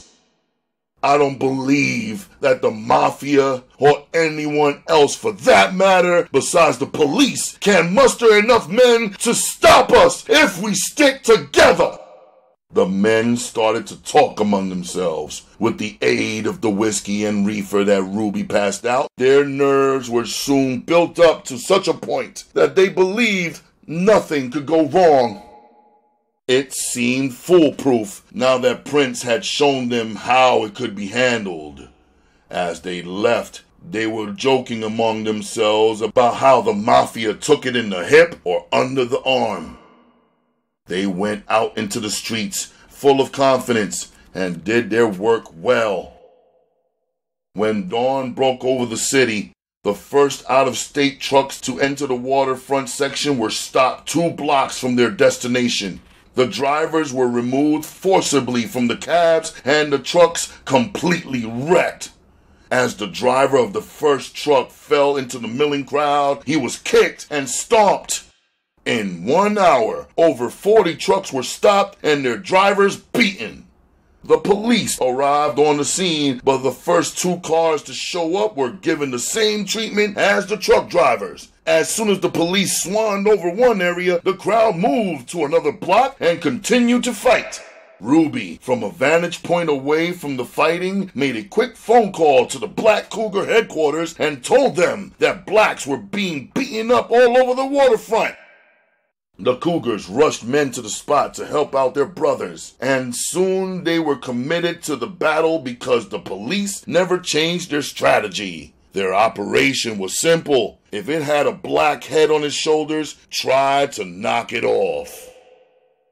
"I don't believe that the mafia, or anyone else for that matter, besides the police, can muster enough men to stop us if we stick together." The men started to talk among themselves. With the aid of the whiskey and reefer that Ruby passed out, their nerves were soon built up to such a point that they believed nothing could go wrong. It seemed foolproof now that Prince had shown them how it could be handled. As they left, they were joking among themselves about how the mafia took it in the hip or under the arm. They went out into the streets full of confidence and did their work well. When dawn broke over the city, the first out-of-state trucks to enter the waterfront section were stopped 2 blocks from their destination. The drivers were removed forcibly from the cabs and the trucks completely wrecked. As the driver of the first truck fell into the milling crowd, he was kicked and stomped. In 1 hour, over 40 trucks were stopped and their drivers beaten. The police arrived on the scene, but the first 2 cars to show up were given the same treatment as the truck drivers. As soon as the police swanned over one area, the crowd moved to another block and continued to fight. Ruby, from a vantage point away from the fighting, made a quick phone call to the Black Cougar headquarters and told them that blacks were being beaten up all over the waterfront. The Cougars rushed men to the spot to help out their brothers, and soon they were committed to the battle because the police never changed their strategy. Their operation was simple. If it had a black head on its shoulders, try to knock it off.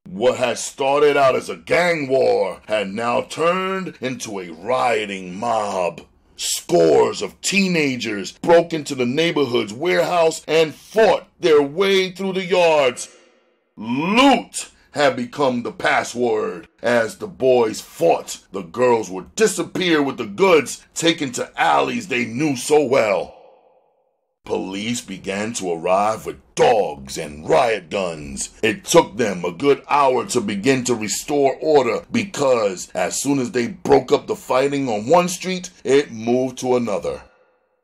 What had started out as a gang war had now turned into a rioting mob. Scores of teenagers broke into the neighborhood's warehouse and fought their way through the yards. "Loot" had become the password. As the boys fought, the girls would disappear with the goods, taken to alleys they knew so well. Police began to arrive with dogs and riot guns. It took them a good hour to begin to restore order because as soon as they broke up the fighting on one street, it moved to another.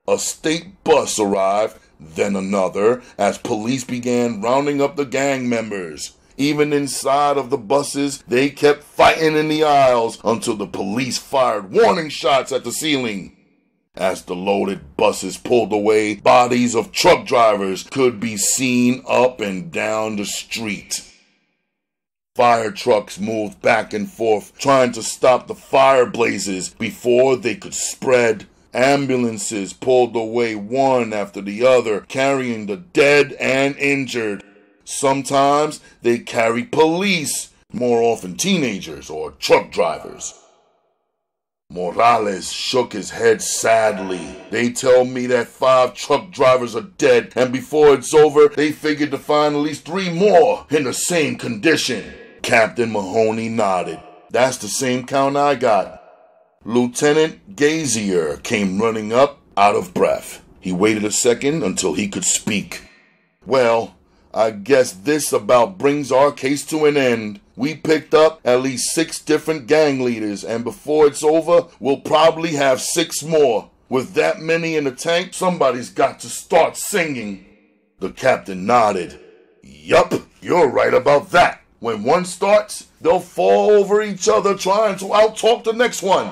A state bus arrived, then another, as police began rounding up the gang members. Even inside of the buses, they kept fighting in the aisles until the police fired warning shots at the ceiling. As the loaded buses pulled away, bodies of truck drivers could be seen up and down the street. Fire trucks moved back and forth, trying to stop the fire blazes before they could spread. Ambulances pulled away one after the other, carrying the dead and injured. Sometimes they carried police, more often teenagers or truck drivers. Morales shook his head sadly. They tell me that 5 truck drivers are dead, and before it's over, they figured to find at least 3 more in the same condition. Captain Mahoney nodded. That's the same count I got. Lieutenant Gazier came running up, out of breath. He waited a second until he could speak. Well, I guess this about brings our case to an end. We picked up at least 6 different gang leaders, and before it's over, we'll probably have 6 more. With that many in the tank, somebody's got to start singing. The captain nodded. Yup, you're right about that. When one starts, they'll fall over each other trying to outtalk the next one.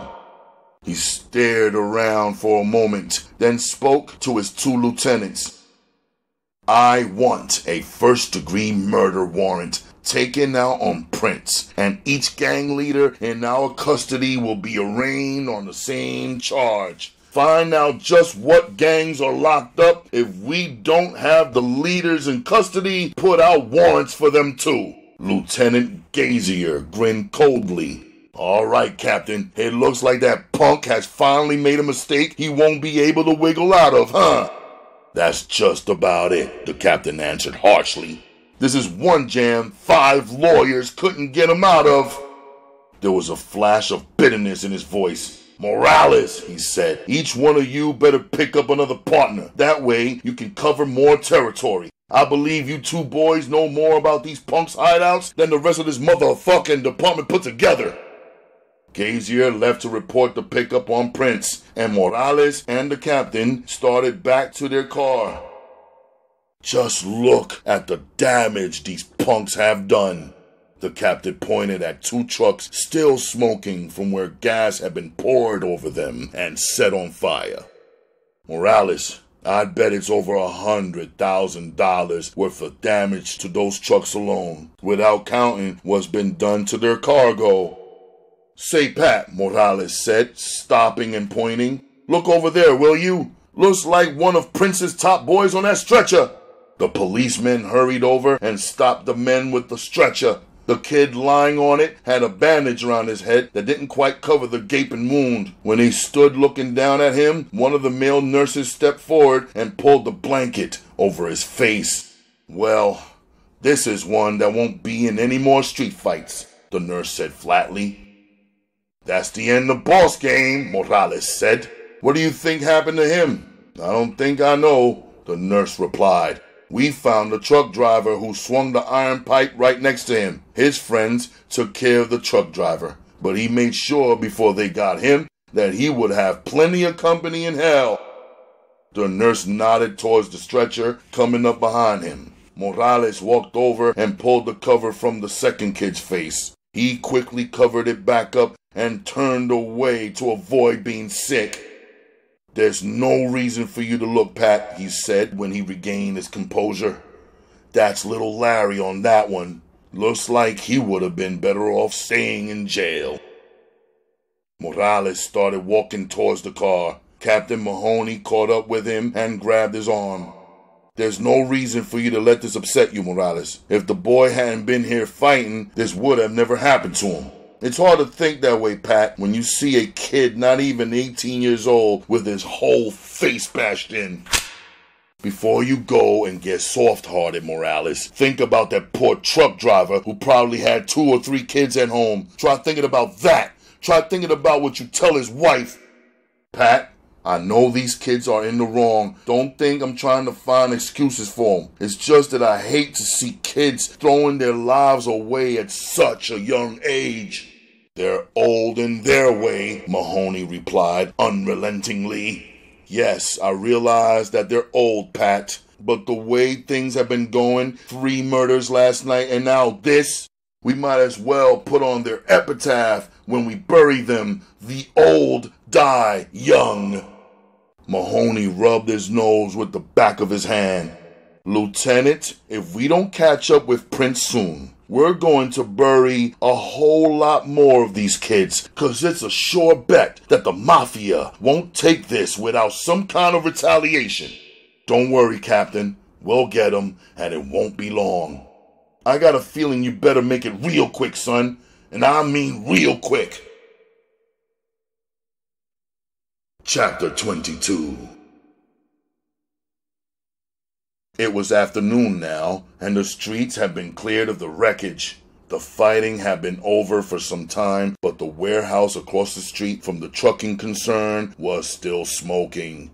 He stared around for a moment, then spoke to his 2 lieutenants. I want a first-degree murder warrant taken out on Prince, and each gang leader in our custody will be arraigned on the same charge. Find out just what gangs are locked up. If we don't have the leaders in custody, put out warrants for them too. Lieutenant Gazier grinned coldly. All right, Captain. It looks like that punk has finally made a mistake he won't be able to wiggle out of, huh? That's just about it, the captain answered harshly. This is one jam 5 lawyers couldn't get him out of. There was a flash of bitterness in his voice. Morales, he said, each one of you better pick up another partner. That way you can cover more territory. I believe you 2 boys know more about these punks' hideouts than the rest of this motherfucking department put together. Gazier left to report the pickup on Prince, and Morales and the captain started back to their car. Just look at the damage these punks have done. The captain pointed at 2 trucks still smoking from where gas had been poured over them and set on fire. Morales, I'd bet it's over $100,000 worth of damage to those trucks alone, without counting what's been done to their cargo. Say, Pat, Morales said, stopping and pointing. Look over there, will you? Looks like one of Prince's top boys on that stretcher. The policeman hurried over and stopped the men with the stretcher. The kid lying on it had a bandage around his head that didn't quite cover the gaping wound. When he stood looking down at him, one of the male nurses stepped forward and pulled the blanket over his face. Well, this is one that won't be in any more street fights, the nurse said flatly. That's the end of boss game, Morales said. What do you think happened to him? I don't think I know, the nurse replied. We found the truck driver who swung the iron pipe right next to him. His friends took care of the truck driver, but he made sure before they got him that he would have plenty of company in hell. The nurse nodded towards the stretcher coming up behind him. Morales walked over and pulled the cover from the second kid's face. He quickly covered it back up and turned away to avoid being sick. There's no reason for you to look, Pat, he said when he regained his composure. That's little Larry on that one. Looks like he would have been better off staying in jail. Morales started walking towards the car. Captain Mahoney caught up with him and grabbed his arm. There's no reason for you to let this upset you, Morales. If the boy hadn't been here fighting, this would have never happened to him. It's hard to think that way, Pat, when you see a kid not even 18 years old with his whole face bashed in. Before you go and get soft-hearted, Morales, think about that poor truck driver who probably had 2 or 3 kids at home. Try thinking about that. Try thinking about what you tell his wife. Pat, I know these kids are in the wrong. Don't think I'm trying to find excuses for them. It's just that I hate to see kids throwing their lives away at such a young age. They're old in their way, Mahoney replied unrelentingly. Yes, I realize that they're old, Pat. But the way things have been going, 3 murders last night and now this, we might as well put on their epitaph when we bury them. The old die young. Mahoney rubbed his nose with the back of his hand. Lieutenant, if we don't catch up with Prince soon, We're going to bury a whole lot more of these kids, because it's a sure bet that the mafia won't take this without some kind of retaliation. Don't worry, Captain. We'll get them, and it won't be long. I got a feeling you better make it real quick, son. And I mean real quick. Chapter 22. It was afternoon now, and the streets had been cleared of the wreckage. The fighting had been over for some time, but the warehouse across the street from the trucking concern was still smoking.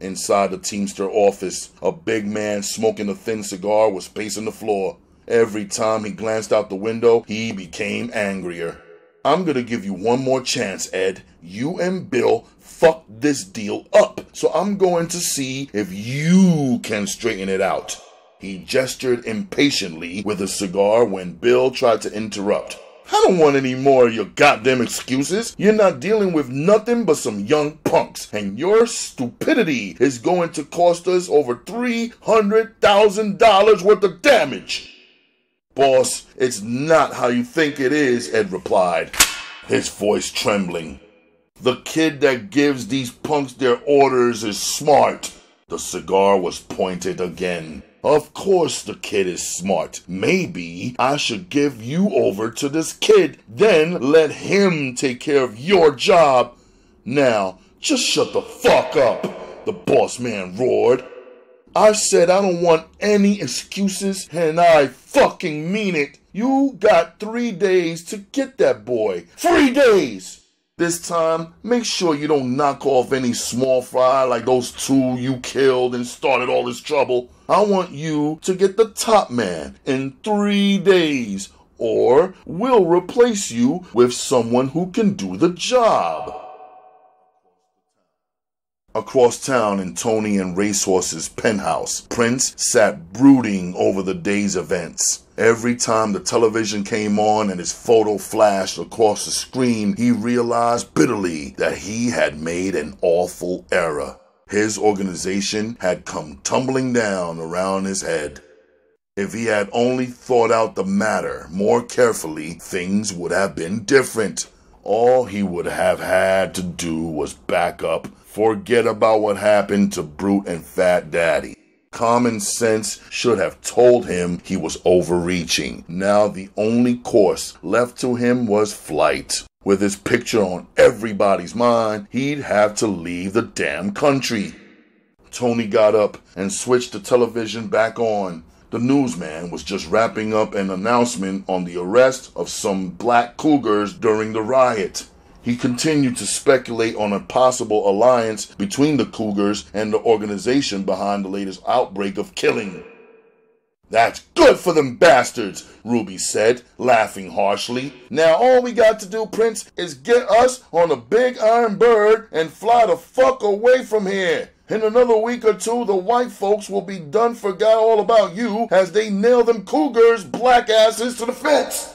Inside the Teamster office, a big man smoking a thin cigar was pacing the floor. Every time he glanced out the window, he became angrier. I'm gonna give you one more chance, Ed. You and Bill fucked this deal up, so I'm going to see if you can straighten it out. He gestured impatiently with his cigar when Bill tried to interrupt. I don't want any more of your goddamn excuses. You're not dealing with nothing but some young punks, and your stupidity is going to cost us over $300,000 worth of damage. Boss, it's not how you think it is, Ed replied, his voice trembling. The kid that gives these punks their orders is smart. The cigar was pointed again. Of course the kid is smart. Maybe I should give you over to this kid, then let him take care of your job. Now, just shut the fuck up, the boss man roared. I said I don't want any excuses, and I fucking mean it. You got 3 days to get that boy. 3 days! This time, make sure you don't knock off any small fry like those two you killed and started all this trouble. I want you to get the top man in 3 days, or we'll replace you with someone who can do the job. Across town in Tony and Racehorse's penthouse, Prince sat brooding over the day's events. Every time the television came on and his photo flashed across the screen, he realized bitterly that he had made an awful error. His organization had come tumbling down around his head. If he had only thought out the matter more carefully, things would have been different. All he would have had to do was back up. Forget about what happened to Brute and Fat Daddy. Common sense should have told him he was overreaching. Now the only course left to him was flight. With his picture on everybody's mind, he'd have to leave the damn country. Tony got up and switched the television back on. The newsman was just wrapping up an announcement on the arrest of some black cougars during the riot. He continued to speculate on a possible alliance between the Cougars and the organization behind the latest outbreak of killing. That's good for them bastards, Ruby said, laughing harshly. Now all we got to do, Prince, is get us on a big iron bird and fly the fuck away from here. In another week or two, the white folks will be done forgot all about you as they nail them Cougars' black asses to the fence.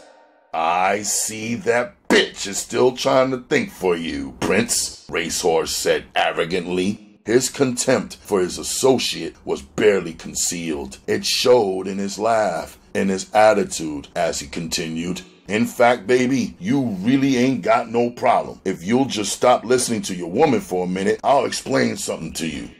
I see that bitch is still trying to think for you, Prince, Racehorse said arrogantly. His contempt for his associate was barely concealed. It showed in his laugh, in his attitude, as he continued. In fact, baby, you really ain't got no problem. If you'll just stop listening to your woman for a minute, I'll explain something to you.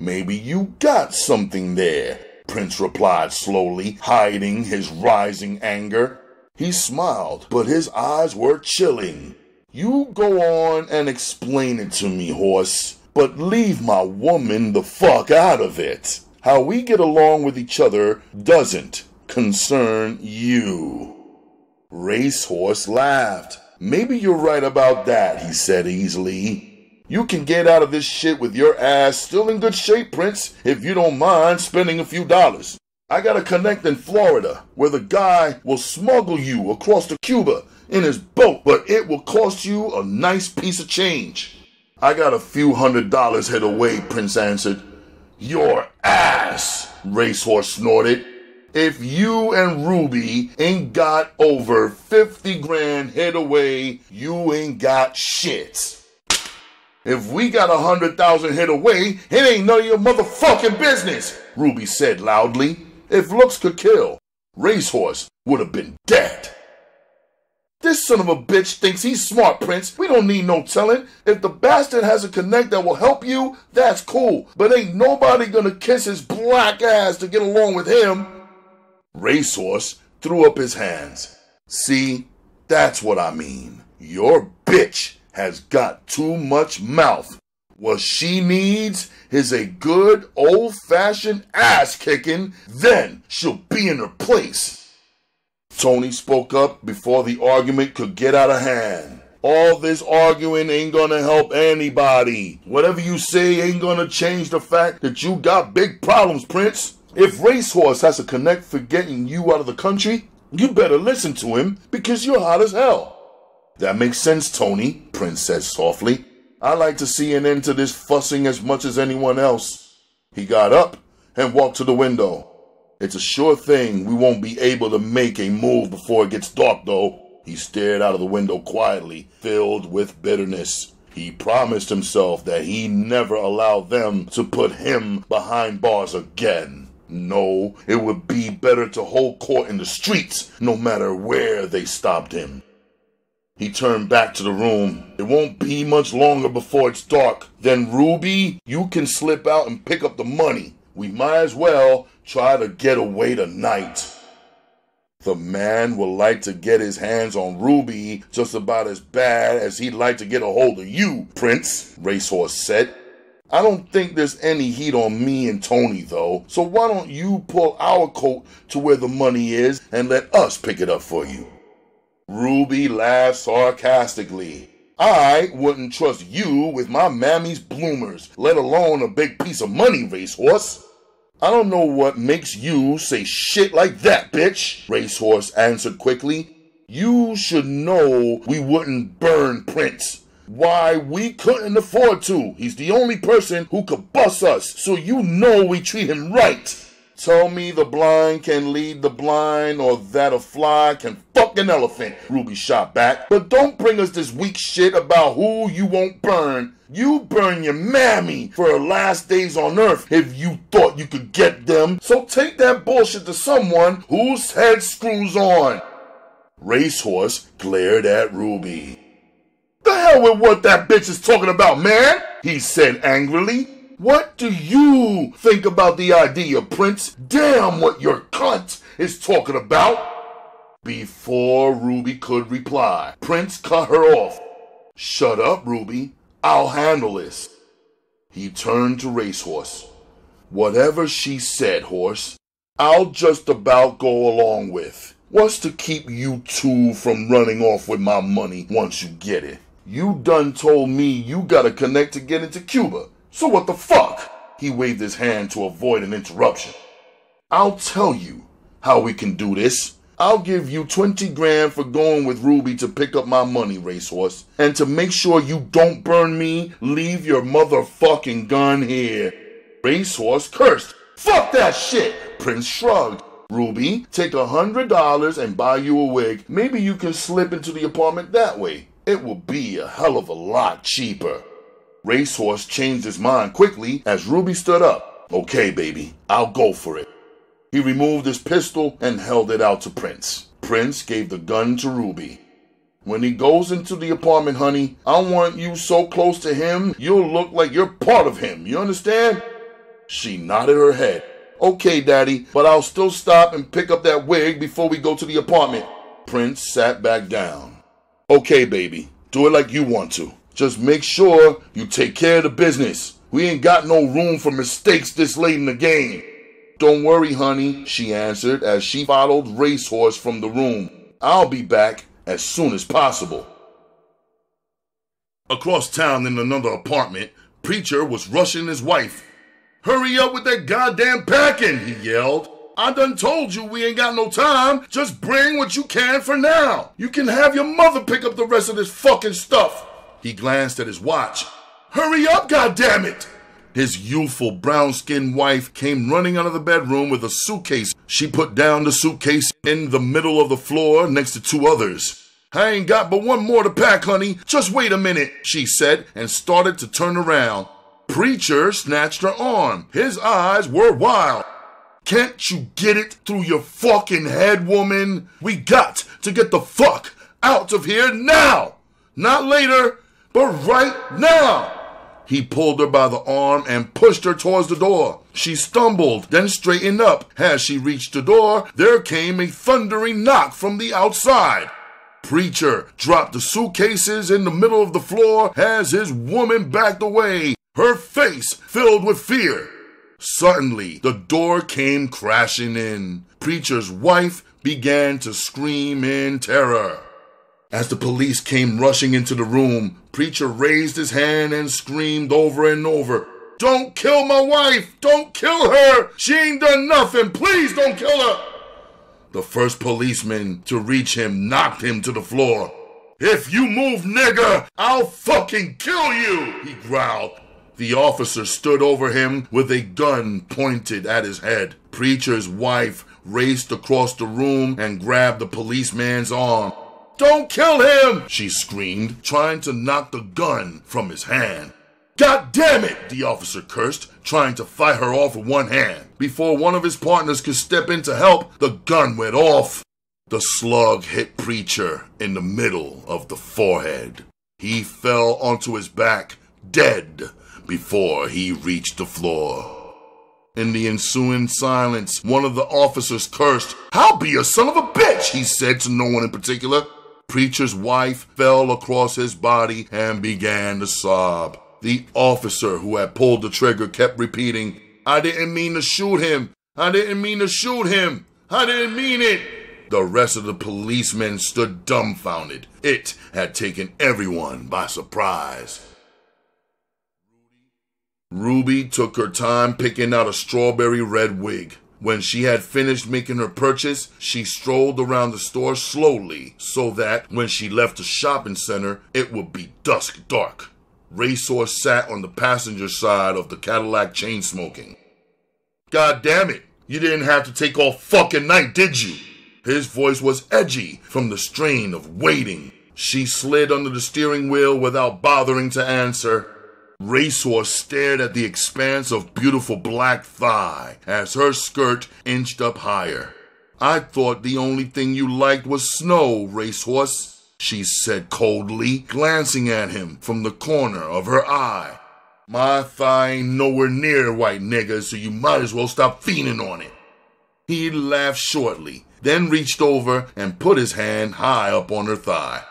Maybe you got something there, Prince replied slowly, hiding his rising anger. He smiled, but his eyes were chilling. You go on and explain it to me, horse, but leave my woman the fuck out of it. How we get along with each other doesn't concern you. Racehorse laughed. Maybe you're right about that, he said easily. You can get out of this shit with your ass still in good shape, Prince, if you don't mind spending a few dollars. I got a connect in Florida where the guy will smuggle you across to Cuba in his boat, but it will cost you a nice piece of change. I got a few $100s hid away, Prince answered. Your ass, Racehorse snorted. If you and Ruby ain't got over 50 grand hid away, you ain't got shit. If we got 100,000 hid away, it ain't none of your motherfucking business, Ruby said loudly. If looks could kill, Racehorse would have been dead. This son of a bitch thinks he's smart, Prince. We don't need no telling. If the bastard has a connect that will help you, that's cool. But ain't nobody gonna kiss his black ass to get along with him. Racehorse threw up his hands. See, that's what I mean. Your bitch has got too much mouth. What she needs is a good old-fashioned ass-kicking, then she'll be in her place. Tony spoke up before the argument could get out of hand. All this arguing ain't gonna help anybody. Whatever you say ain't gonna change the fact that you got big problems, Prince. If Racehorse has a connect for getting you out of the country, you better listen to him because you're hot as hell. That makes sense, Tony, Prince said softly. I like to see an end to this fussing as much as anyone else. He got up and walked to the window. It's a sure thing we won't be able to make a move before it gets dark, though. He stared out of the window quietly, filled with bitterness. He promised himself that he'd never allow them to put him behind bars again. No, it would be better to hold court in the streets, no matter where they stopped him. He turned back to the room. It won't be much longer before it's dark. Then, Ruby, you can slip out and pick up the money. We might as well try to get away tonight. The man would like to get his hands on Ruby just about as bad as he'd like to get a hold of you, Prince, Racehorse said. I don't think there's any heat on me and Tony, though, so why don't you pull our coat to where the money is and let us pick it up for you? Ruby laughed sarcastically. I wouldn't trust you with my mammy's bloomers, let alone a big piece of money, Racehorse. I don't know what makes you say shit like that, bitch, Racehorse answered quickly. You should know we wouldn't burn Prince. Why, we couldn't afford to. He's the only person who could bust us, so you know we treat him right. Tell me the blind can lead the blind, or that a fly can fuck an elephant, Ruby shot back. But don't bring us this weak shit about who you won't burn. You burn your mammy for her last days on earth if you thought you could get them. So take that bullshit to someone whose head screws on. Racehorse glared at Ruby. The hell with what that bitch is talking about, man, he said angrily. What do you think about the idea, Prince? Damn what your cunt is talking about. Before Ruby could reply, Prince cut her off. Shut up, Ruby. I'll handle this. He turned to Racehorse. Whatever she said, Horse, I'll just about go along with. What's to keep you two from running off with my money once you get it? You done told me you gotta connect to get into Cuba. So what the fuck? He waved his hand to avoid an interruption. I'll tell you how we can do this. I'll give you 20 grand for going with Ruby to pick up my money, Racehorse. And to make sure you don't burn me, leave your motherfucking gun here. Racehorse cursed. Fuck that shit! Prince shrugged. Ruby, take $100 and buy you a wig. Maybe you can slip into the apartment that way. It will be a hell of a lot cheaper. Racehorse changed his mind quickly as Ruby stood up. Okay, baby, I'll go for it. He removed his pistol and held it out to Prince. Prince gave the gun to Ruby. When he goes into the apartment, honey, I want you so close to him, you'll look like you're part of him, you understand? She nodded her head. Okay, Daddy, but I'll still stop and pick up that wig before we go to the apartment. Prince sat back down. Okay, baby, do it like you want to. Just make sure you take care of the business. We ain't got no room for mistakes this late in the game. Don't worry, honey, she answered as she followed Racehorse from the room. I'll be back as soon as possible. Across town in another apartment, Preacher was rushing his wife. Hurry up with that goddamn packing, he yelled. I done told you we ain't got no time. Just bring what you can for now. You can have your mother pick up the rest of this fucking stuff. He glanced at his watch. Hurry up, goddammit! His youthful, brown-skinned wife came running out of the bedroom with a suitcase. She put down the suitcase in the middle of the floor next to two others. I ain't got but one more to pack, honey. Just wait a minute, she said, and started to turn around. Preacher snatched her arm. His eyes were wild. Can't you get it through your fucking head, woman? We got to get the fuck out of here now. Not later, but right now. He pulled her by the arm and pushed her towards the door. She stumbled, then straightened up. As she reached the door, there came a thundering knock from the outside. Preacher dropped the suitcases in the middle of the floor as his woman backed away, her face filled with fear. Suddenly, the door came crashing in. Preacher's wife began to scream in terror. As the police came rushing into the room, Preacher raised his hand and screamed over and over, "Don't kill my wife! Don't kill her! She ain't done nothing! Please don't kill her!" The first policeman to reach him knocked him to the floor. "If you move, nigger, I'll fucking kill you!" he growled. The officer stood over him with a gun pointed at his head. Preacher's wife raced across the room and grabbed the policeman's arm. "Don't kill him!" she screamed, trying to knock the gun from his hand. "God damn it!" the officer cursed, trying to fight her off with one hand. Before one of his partners could step in to help, the gun went off. The slug hit Preacher in the middle of the forehead. He fell onto his back, dead, before he reached the floor. In the ensuing silence, one of the officers cursed, "I'll be a son of a bitch," he said to no one in particular. Preacher's wife fell across his body and began to sob. The officer who had pulled the trigger kept repeating, "I didn't mean to shoot him. I didn't mean to shoot him. I didn't mean it." The rest of the policemen stood dumbfounded. It had taken everyone by surprise. Ruby took her time picking out a strawberry red wig. When she had finished making her purchase, she strolled around the store slowly so that when she left the shopping center, it would be dusk dark. Raysor sat on the passenger side of the Cadillac chain smoking. "God damn it, you didn't have to take all fucking night, did you?" His voice was edgy from the strain of waiting. She slid under the steering wheel without bothering to answer. Raysor stared at the expanse of beautiful black thigh as her skirt inched up higher. "I thought the only thing you liked was snow, Racehorse," she said coldly, glancing at him from the corner of her eye. "My thigh ain't nowhere near white, nigga, so you might as well stop fiending on it." He laughed shortly, then reached over and put his hand high up on her thigh.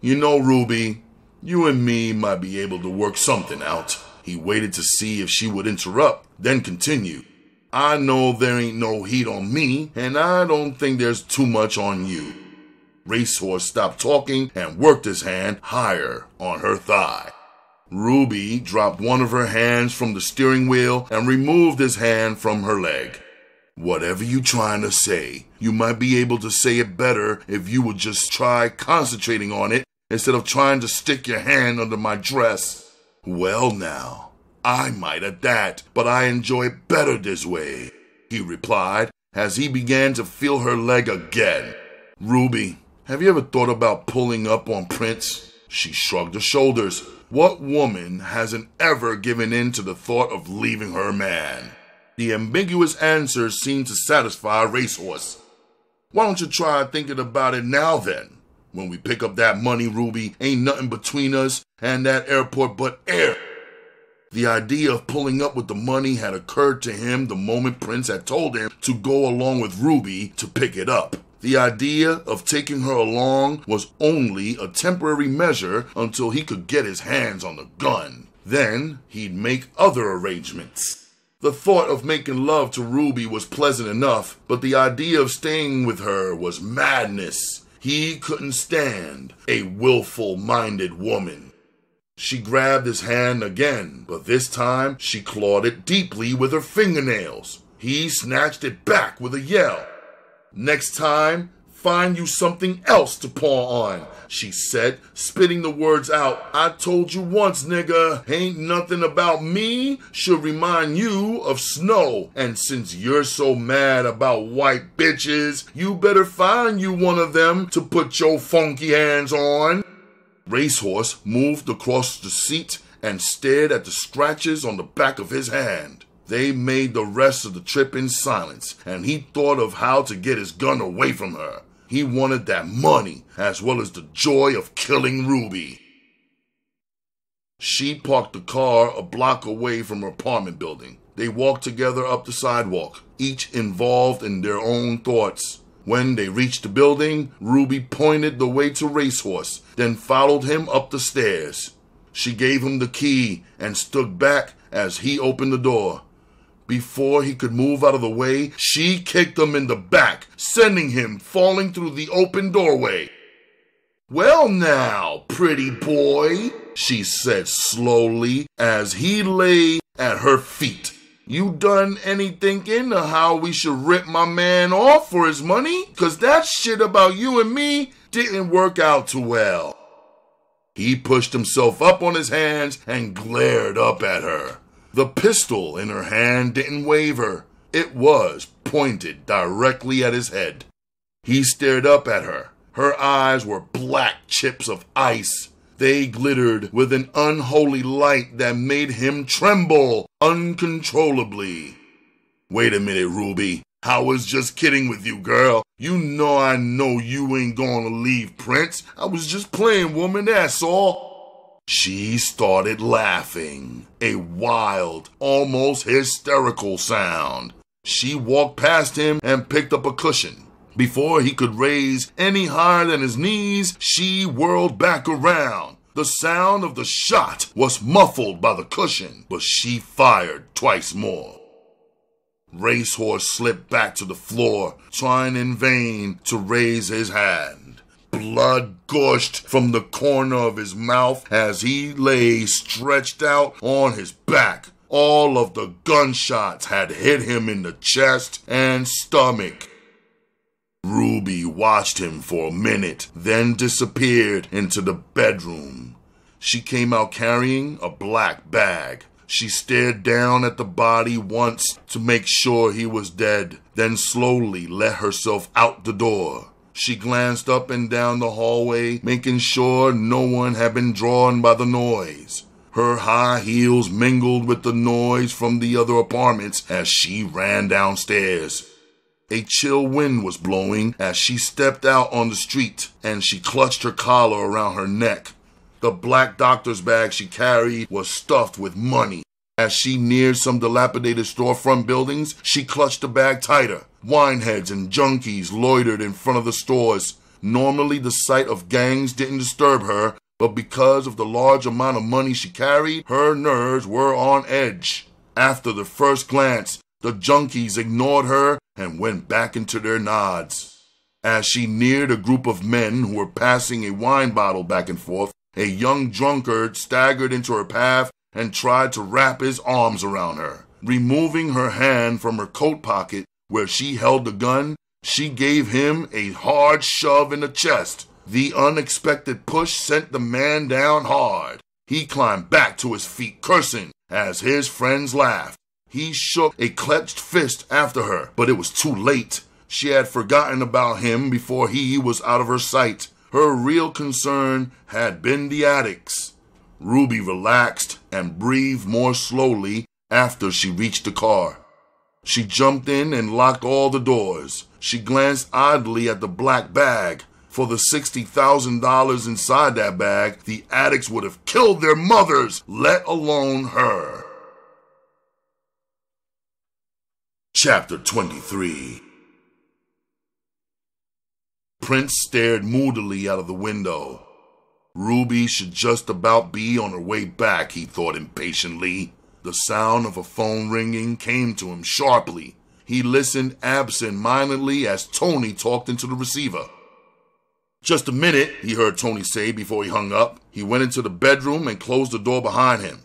"You know, Ruby, you and me might be able to work something out." He waited to see if she would interrupt, then continued. "I know there ain't no heat on me, and I don't think there's too much on you." Racehorse stopped talking and worked his hand higher on her thigh. Ruby dropped one of her hands from the steering wheel and removed his hand from her leg. "Whatever you trying to say, you might be able to say it better if you would just try concentrating on it instead of trying to stick your hand under my dress." "Well now, I might at that, but I enjoy it better this way," he replied as he began to feel her leg again. "Ruby, have you ever thought about pulling up on Prince?" She shrugged her shoulders. What woman hasn't ever given in to the thought of leaving her man? The ambiguous answer seemed to satisfy Racehorse. "Why don't you try thinking about it now then? When we pick up that money, Ruby, ain't nothing between us and that airport but air." The idea of pulling up with the money had occurred to him the moment Prince had told him to go along with Ruby to pick it up. The idea of taking her along was only a temporary measure until he could get his hands on the gun. Then he'd make other arrangements. The thought of making love to Ruby was pleasant enough, but the idea of staying with her was madness. He couldn't stand a willful-minded woman. She grabbed his hand again, but this time she clawed it deeply with her fingernails. He snatched it back with a yell. "Next time, find you something else to paw on," she said, spitting the words out. "I told you once, nigga, ain't nothing about me should remind you of snow. And since you're so mad about white bitches, you better find you one of them to put your funky hands on." Racehorse moved across the seat and stared at the scratches on the back of his hand. They made the rest of the trip in silence, and he thought of how to get his gun away from her. He wanted that money, as well as the joy of killing Ruby. She parked the car a block away from her apartment building. They walked together up the sidewalk, each involved in their own thoughts. When they reached the building, Ruby pointed the way to Racehorse, then followed him up the stairs. She gave him the key and stood back as he opened the door. Before he could move out of the way, she kicked him in the back, sending him falling through the open doorway. "Well now, pretty boy," she said slowly as he lay at her feet. "You done any thinking of how we should rip my man off for his money? 'Cause that shit about you and me didn't work out too well." He pushed himself up on his hands and glared up at her. The pistol in her hand didn't waver. It was pointed directly at his head. He stared up at her. Her eyes were black chips of ice. They glittered with an unholy light that made him tremble uncontrollably. "Wait a minute, Ruby. I was just kidding with you, girl. You know I know you ain't gonna leave Prince. I was just playing, woman, that's all." She started laughing, a wild, almost hysterical sound. She walked past him and picked up a cushion. Before he could raise any higher than his knees, she whirled back around. The sound of the shot was muffled by the cushion, but she fired twice more. Racehorse slipped back to the floor, trying in vain to raise his hand. Blood gushed from the corner of his mouth as he lay stretched out on his back. All of the gunshots had hit him in the chest and stomach. Ruby watched him for a minute, then disappeared into the bedroom. She came out carrying a black bag. She stared down at the body once to make sure he was dead, then slowly let herself out the door. She glanced up and down the hallway, making sure no one had been drawn by the noise. Her high heels mingled with the noise from the other apartments as she ran downstairs. A chill wind was blowing as she stepped out on the street, and she clutched her collar around her neck. The black doctor's bag she carried was stuffed with money. As she neared some dilapidated storefront buildings, she clutched the bag tighter. Wineheads and junkies loitered in front of the stores. Normally, the sight of gangs didn't disturb her, but because of the large amount of money she carried, her nerves were on edge. After the first glance, the junkies ignored her and went back into their nods. As she neared a group of men who were passing a wine bottle back and forth, a young drunkard staggered into her path and tried to wrap his arms around her. Removing her hand from her coat pocket where she held the gun, she gave him a hard shove in the chest. The unexpected push sent the man down hard. He climbed back to his feet, cursing as his friends laughed. He shook a clenched fist after her, but it was too late. She had forgotten about him before he was out of her sight. Her real concern had been the addicts. Ruby relaxed and breathed more slowly after she reached the car. She jumped in and locked all the doors. She glanced idly at the black bag. For the $60,000 inside that bag, the addicts would have killed their mothers, let alone her. Chapter 23. Prince stared moodily out of the window. Ruby should just about be on her way back, he thought impatiently. The sound of a phone ringing came to him sharply. He listened absent-mindedly as Tony talked into the receiver. "Just a minute," he heard Tony say before he hung up. He went into the bedroom and closed the door behind him.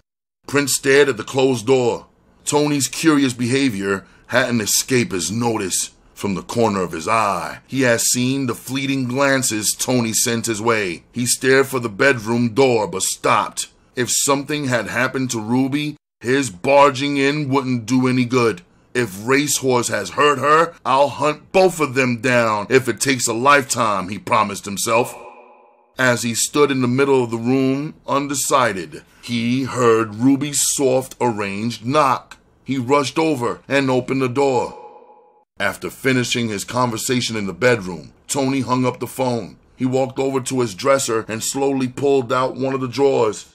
Prince stared at the closed door. Tony's curious behavior hadn't escaped his notice. From the corner of his eye, he had seen the fleeting glances Tony sent his way. He stared for the bedroom door, but stopped. If something had happened to Ruby, his barging in wouldn't do any good. "If Racehorse has hurt her, I'll hunt both of them down if it takes a lifetime," he promised himself. As he stood in the middle of the room, undecided, he heard Ruby's soft, arranged knock. He rushed over and opened the door. After finishing his conversation in the bedroom, Tony hung up the phone. He walked over to his dresser and slowly pulled out one of the drawers.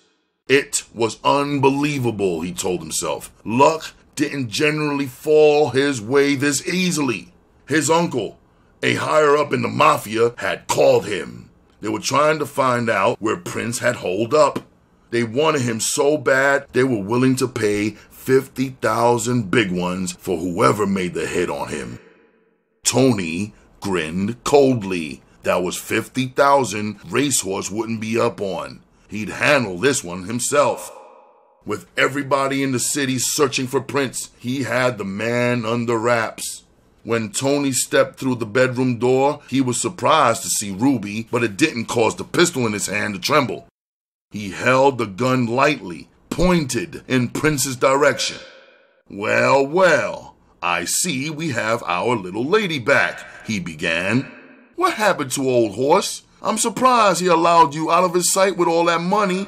It was unbelievable, he told himself. Luck didn't generally fall his way this easily. His uncle, a higher up in the mafia, had called him. They were trying to find out where Prince had holed up. They wanted him so bad they were willing to pay 50,000 big ones for whoever made the hit on him. Tony grinned coldly. That was 50,000 Racehorse wouldn't be up on. He'd handle this one himself. With everybody in the city searching for Prince, he had the man under wraps. When Tony stepped through the bedroom door, he was surprised to see Ruby, but it didn't cause the pistol in his hand to tremble. He held the gun lightly, pointed in Prince's direction. "Well, well, I see we have our little lady back," he began. "What happened to old horse? I'm surprised he allowed you out of his sight with all that money."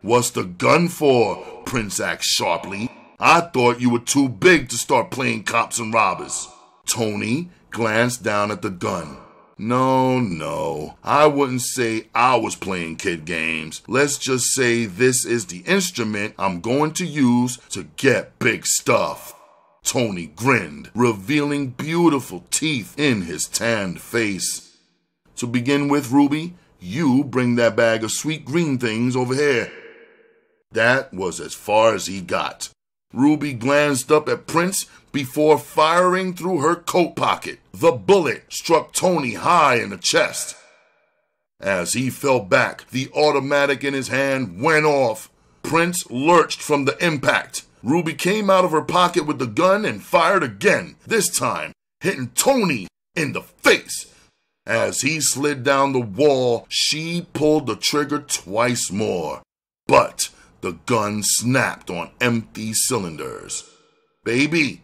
"What's the gun for?" Prince asked sharply. "I thought you were too big to start playing cops and robbers." Tony glanced down at the gun. No, I wouldn't say I was playing kid games. Let's just say this is the instrument I'm going to use to get big stuff." Tony grinned, revealing beautiful teeth in his tanned face. "To begin with, Ruby, you bring that bag of sweet green things over here." That was as far as he got. Ruby glanced up at Prince before firing through her coat pocket. The bullet struck Tony high in the chest. As he fell back, the automatic in his hand went off. Prince lurched from the impact. Ruby came out of her pocket with the gun and fired again, this time hitting Tony in the face. As he slid down the wall, she pulled the trigger twice more, but the gun snapped on empty cylinders. Baby,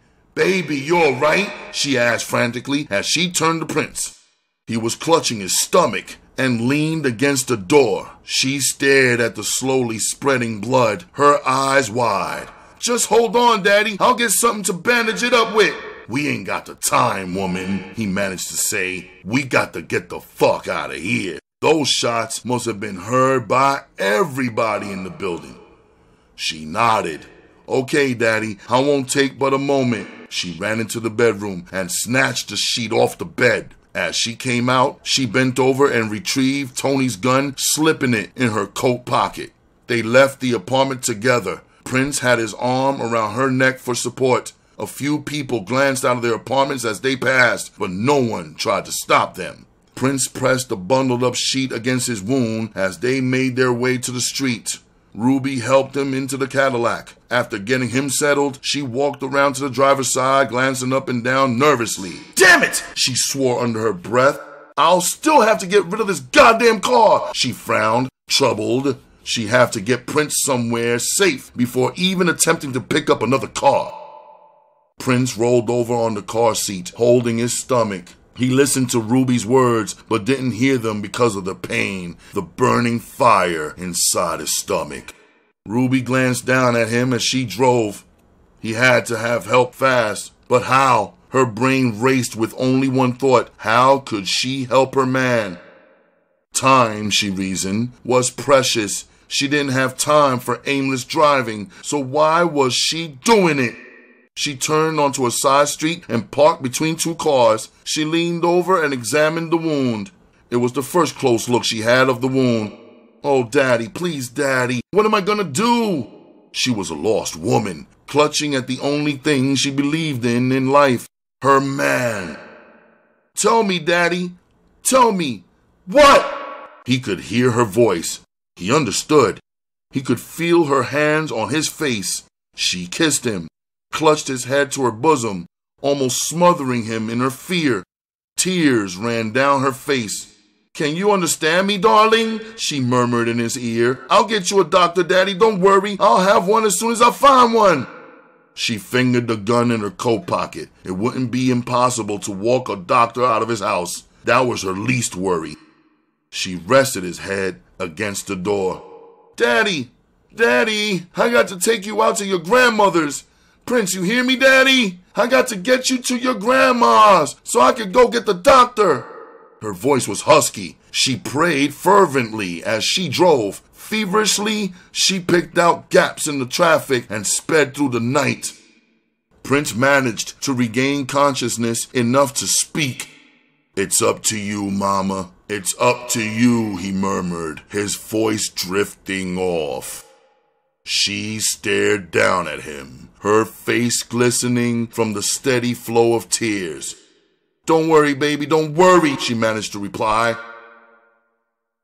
you all right?" she asked frantically as she turned to Prince. He was clutching his stomach and leaned against a door. She stared at the slowly spreading blood, her eyes wide. "Just hold on, Daddy. I'll get something to bandage it up with." "We ain't got the time, woman," he managed to say. "We got to get the fuck out of here." Those shots must have been heard by everybody in the building. She nodded. "Okay, Daddy, I won't take but a moment." She ran into the bedroom and snatched the sheet off the bed. As she came out, she bent over and retrieved Tony's gun, slipping it in her coat pocket. They left the apartment together. Prince had his arm around her neck for support. A few people glanced out of their apartments as they passed, but no one tried to stop them. Prince pressed the bundled-up sheet against his wound as they made their way to the street. Ruby helped him into the Cadillac. After getting him settled, she walked around to the driver's side, glancing up and down nervously. "Damn it!" she swore under her breath. "I'll still have to get rid of this goddamn car!" She frowned, troubled. She'd have to get Prince somewhere safe before even attempting to pick up another car. Prince rolled over on the car seat, holding his stomach. He listened to Ruby's words, but didn't hear them because of the pain, the burning fire inside his stomach. Ruby glanced down at him as she drove. He had to have help fast, but how? Her brain raced with only one thought. How could she help her man? Time, she reasoned, was precious. She didn't have time for aimless driving, so why was she doing it? She turned onto a side street and parked between two cars. She leaned over and examined the wound. It was the first close look she had of the wound. "Oh, Daddy, please, Daddy, what am I gonna do?" She was a lost woman, clutching at the only thing she believed in life, her man. "Tell me, Daddy, tell me, what?" He could hear her voice. He understood. He could feel her hands on his face. She kissed him, clutched his head to her bosom, almost smothering him in her fear. Tears ran down her face. "Can you understand me, darling?" she murmured in his ear. "I'll get you a doctor, Daddy. Don't worry. I'll have one as soon as I find one." She fingered the gun in her coat pocket. It wouldn't be impossible to walk a doctor out of his house. That was her least worry. She rested his head against the door. "Daddy, Daddy, I got to take you out to your grandmother's." Prince, you hear me, Daddy? I got to get you to your grandma's so I could go get the doctor." Her voice was husky. She prayed fervently as she drove. Feverishly, she picked out gaps in the traffic and sped through the night. Prince managed to regain consciousness enough to speak. "It's up to you, Mama. It's up to you," he murmured, his voice drifting off. She stared down at him, her face glistening from the steady flow of tears. "Don't worry, baby, don't worry," she managed to reply.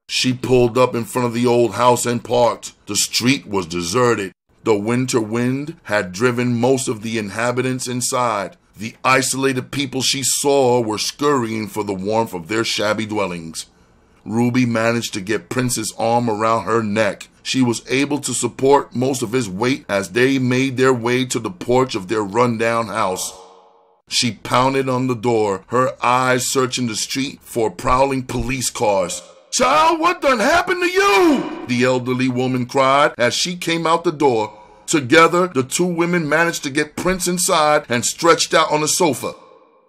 She pulled up in front of the old house and parked. The street was deserted. The winter wind had driven most of the inhabitants inside. The isolated people she saw were scurrying for the warmth of their shabby dwellings. Ruby managed to get Prince's arm around her neck. She was able to support most of his weight as they made their way to the porch of their rundown house. She pounded on the door, her eyes searching the street for prowling police cars. "Child, what done happened to you?" the elderly woman cried as she came out the door. Together, the two women managed to get Prince inside and stretched out on the sofa.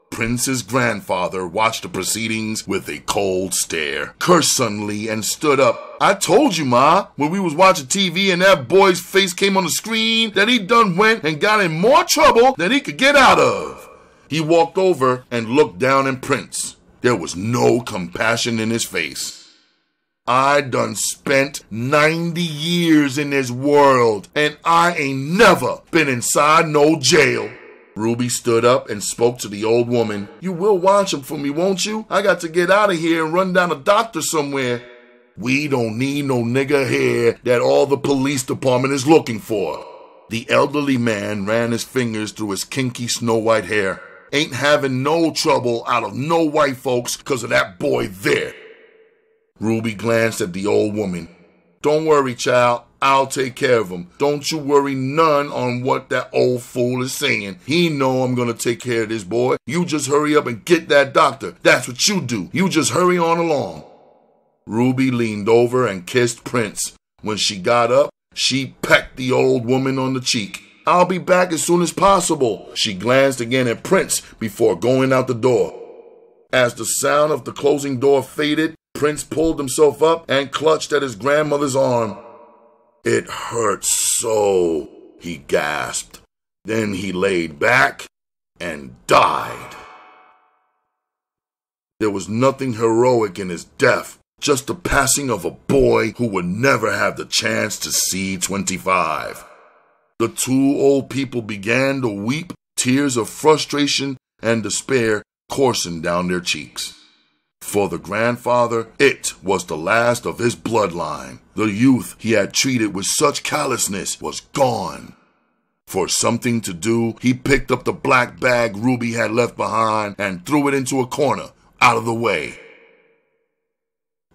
Prince's grandfather watched the proceedings with a cold stare, cursed suddenly, and stood up. "I told you, Ma, when we was watching TV and that boy's face came on the screen, that he done went and got in more trouble than he could get out of." He walked over and looked down at Prince. There was no compassion in his face. "I done spent 90 years in this world, and I ain't never been inside no jail." Ruby stood up and spoke to the old woman. "You will watch him for me, won't you? I got to get out of here and run down a doctor somewhere." "We don't need no nigga here that all the police department is looking for." The elderly man ran his fingers through his kinky snow-white hair. "Ain't having no trouble out of no white folks because of that boy there." Ruby glanced at the old woman. "Don't worry, child. I'll take care of him. Don't you worry none on what that old fool is saying. He know I'm going to take care of this boy. You just hurry up and get that doctor. That's what you do. You just hurry on along." Ruby leaned over and kissed Prince. When she got up, she pecked the old woman on the cheek. "I'll be back as soon as possible." She glanced again at Prince before going out the door. As the sound of the closing door faded, Prince pulled himself up and clutched at his grandmother's arm. "It hurt so," he gasped. Then he laid back and died. There was nothing heroic in his death, just the passing of a boy who would never have the chance to see 25. The two old people began to weep, tears of frustration and despair coursing down their cheeks. For the grandfather, it was the last of his bloodline. The youth he had treated with such callousness was gone. For something to do, he picked up the black bag Ruby had left behind and threw it into a corner, out of the way.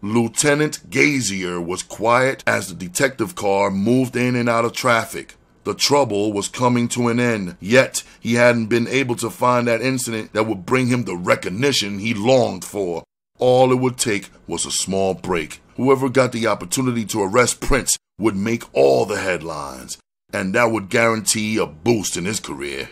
Lieutenant Gazier was quiet as the detective car moved in and out of traffic. The trouble was coming to an end, yet he hadn't been able to find that incident that would bring him the recognition he longed for. All it would take was a small break. Whoever got the opportunity to arrest Prince would make all the headlines, and that would guarantee a boost in his career.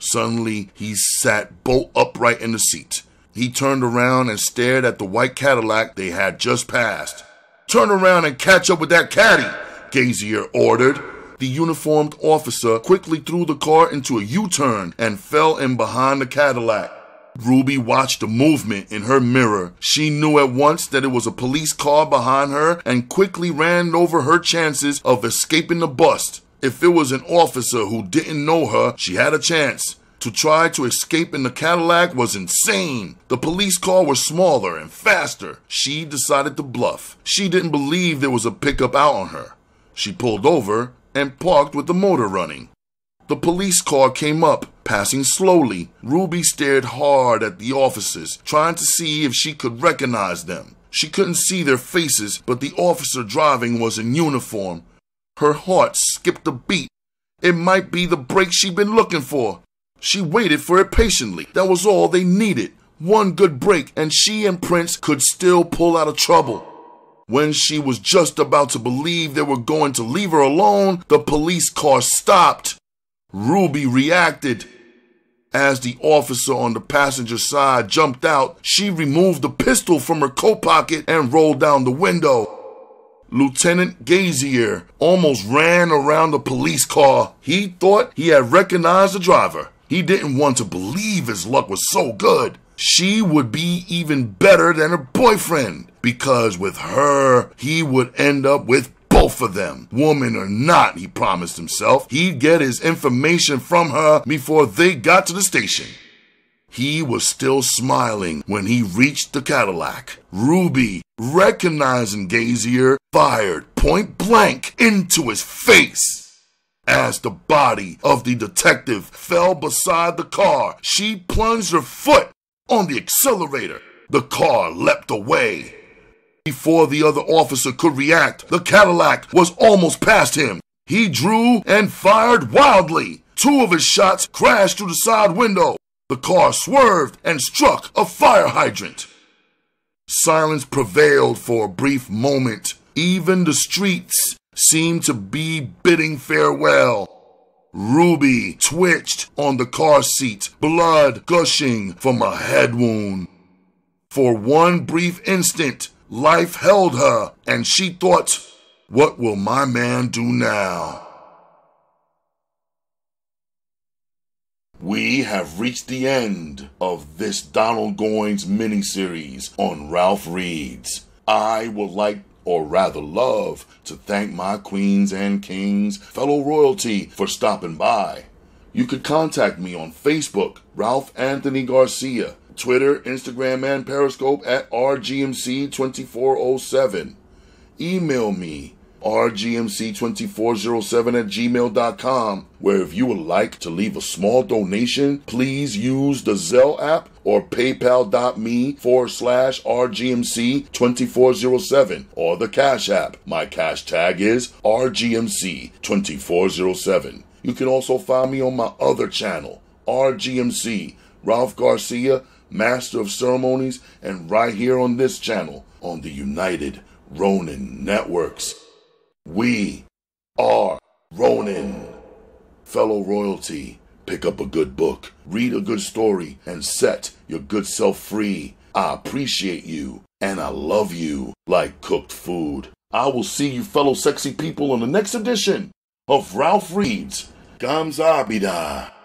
Suddenly, he sat bolt upright in the seat. He turned around and stared at the white Cadillac they had just passed. "Turn around and catch up with that caddy," Gazier ordered. The uniformed officer quickly threw the car into a U-turn and fell in behind the Cadillac. Ruby watched the movement in her mirror. She knew at once that it was a police car behind her and quickly ran over her chances of escaping the bust. If it was an officer who didn't know her, she had a chance. To try to escape in the Cadillac was insane. The police car was smaller and faster. She decided to bluff. She didn't believe there was a pickup out on her. She pulled over and parked with the motor running. The police car came up, passing slowly. Ruby stared hard at the officers, trying to see if she could recognize them. She couldn't see their faces, but the officer driving was in uniform. Her heart skipped a beat. It might be the break she'd been looking for. She waited for it patiently. That was all they needed. One good break, and she and Prince could still pull out of trouble. When she was just about to believe they were going to leave her alone, the police car stopped. Ruby reacted as the officer on the passenger side jumped out. She removed the pistol from her coat pocket and rolled down the window. Lieutenant Gazier almost ran around the police car. He thought he had recognized the driver. He didn't want to believe his luck was so good. She would be even better than her boyfriend, because with her, he would end up with both of them. Woman or not, he promised himself, he'd get his information from her before they got to the station. He was still smiling when he reached the Cadillac. Ruby, recognizing Gazier, fired point blank into his face. As the body of the detective fell beside the car, she plunged her foot on the accelerator. The car leapt away. Before the other officer could react, the Cadillac was almost past him. He drew and fired wildly. Two of his shots crashed through the side window. The car swerved and struck a fire hydrant. Silence prevailed for a brief moment. Even the streets seemed to be bidding farewell. Ruby twitched on the car seat, blood gushing from a head wound. For one brief instant, life held her, and she thought, "What will my man do now?" We have reached the end of this Donald Goines miniseries on Ralph Reads. I would like to or rather love to thank my queens and kings, fellow royalty, for stopping by. You could contact me on Facebook, Ralph Anthony Garcia, Twitter, Instagram, and Periscope at RGMC2407. Email me, rgmc2407@gmail.com, where if you would like to leave a small donation, please use the Zelle app or paypal.me/rgmc2407 or the Cash app. My Cash tag is rgmc2407. You can also find me on my other channel, RGMC, Ralph Garcia, Master of Ceremonies, and right here on this channel, on the United Ronin Networks. We are Ronin. Fellow royalty, pick up a good book, read a good story, and set your good self free. I appreciate you, and I love you like cooked food. I will see you fellow sexy people on the next edition of Ralph Reads. Gamzabida.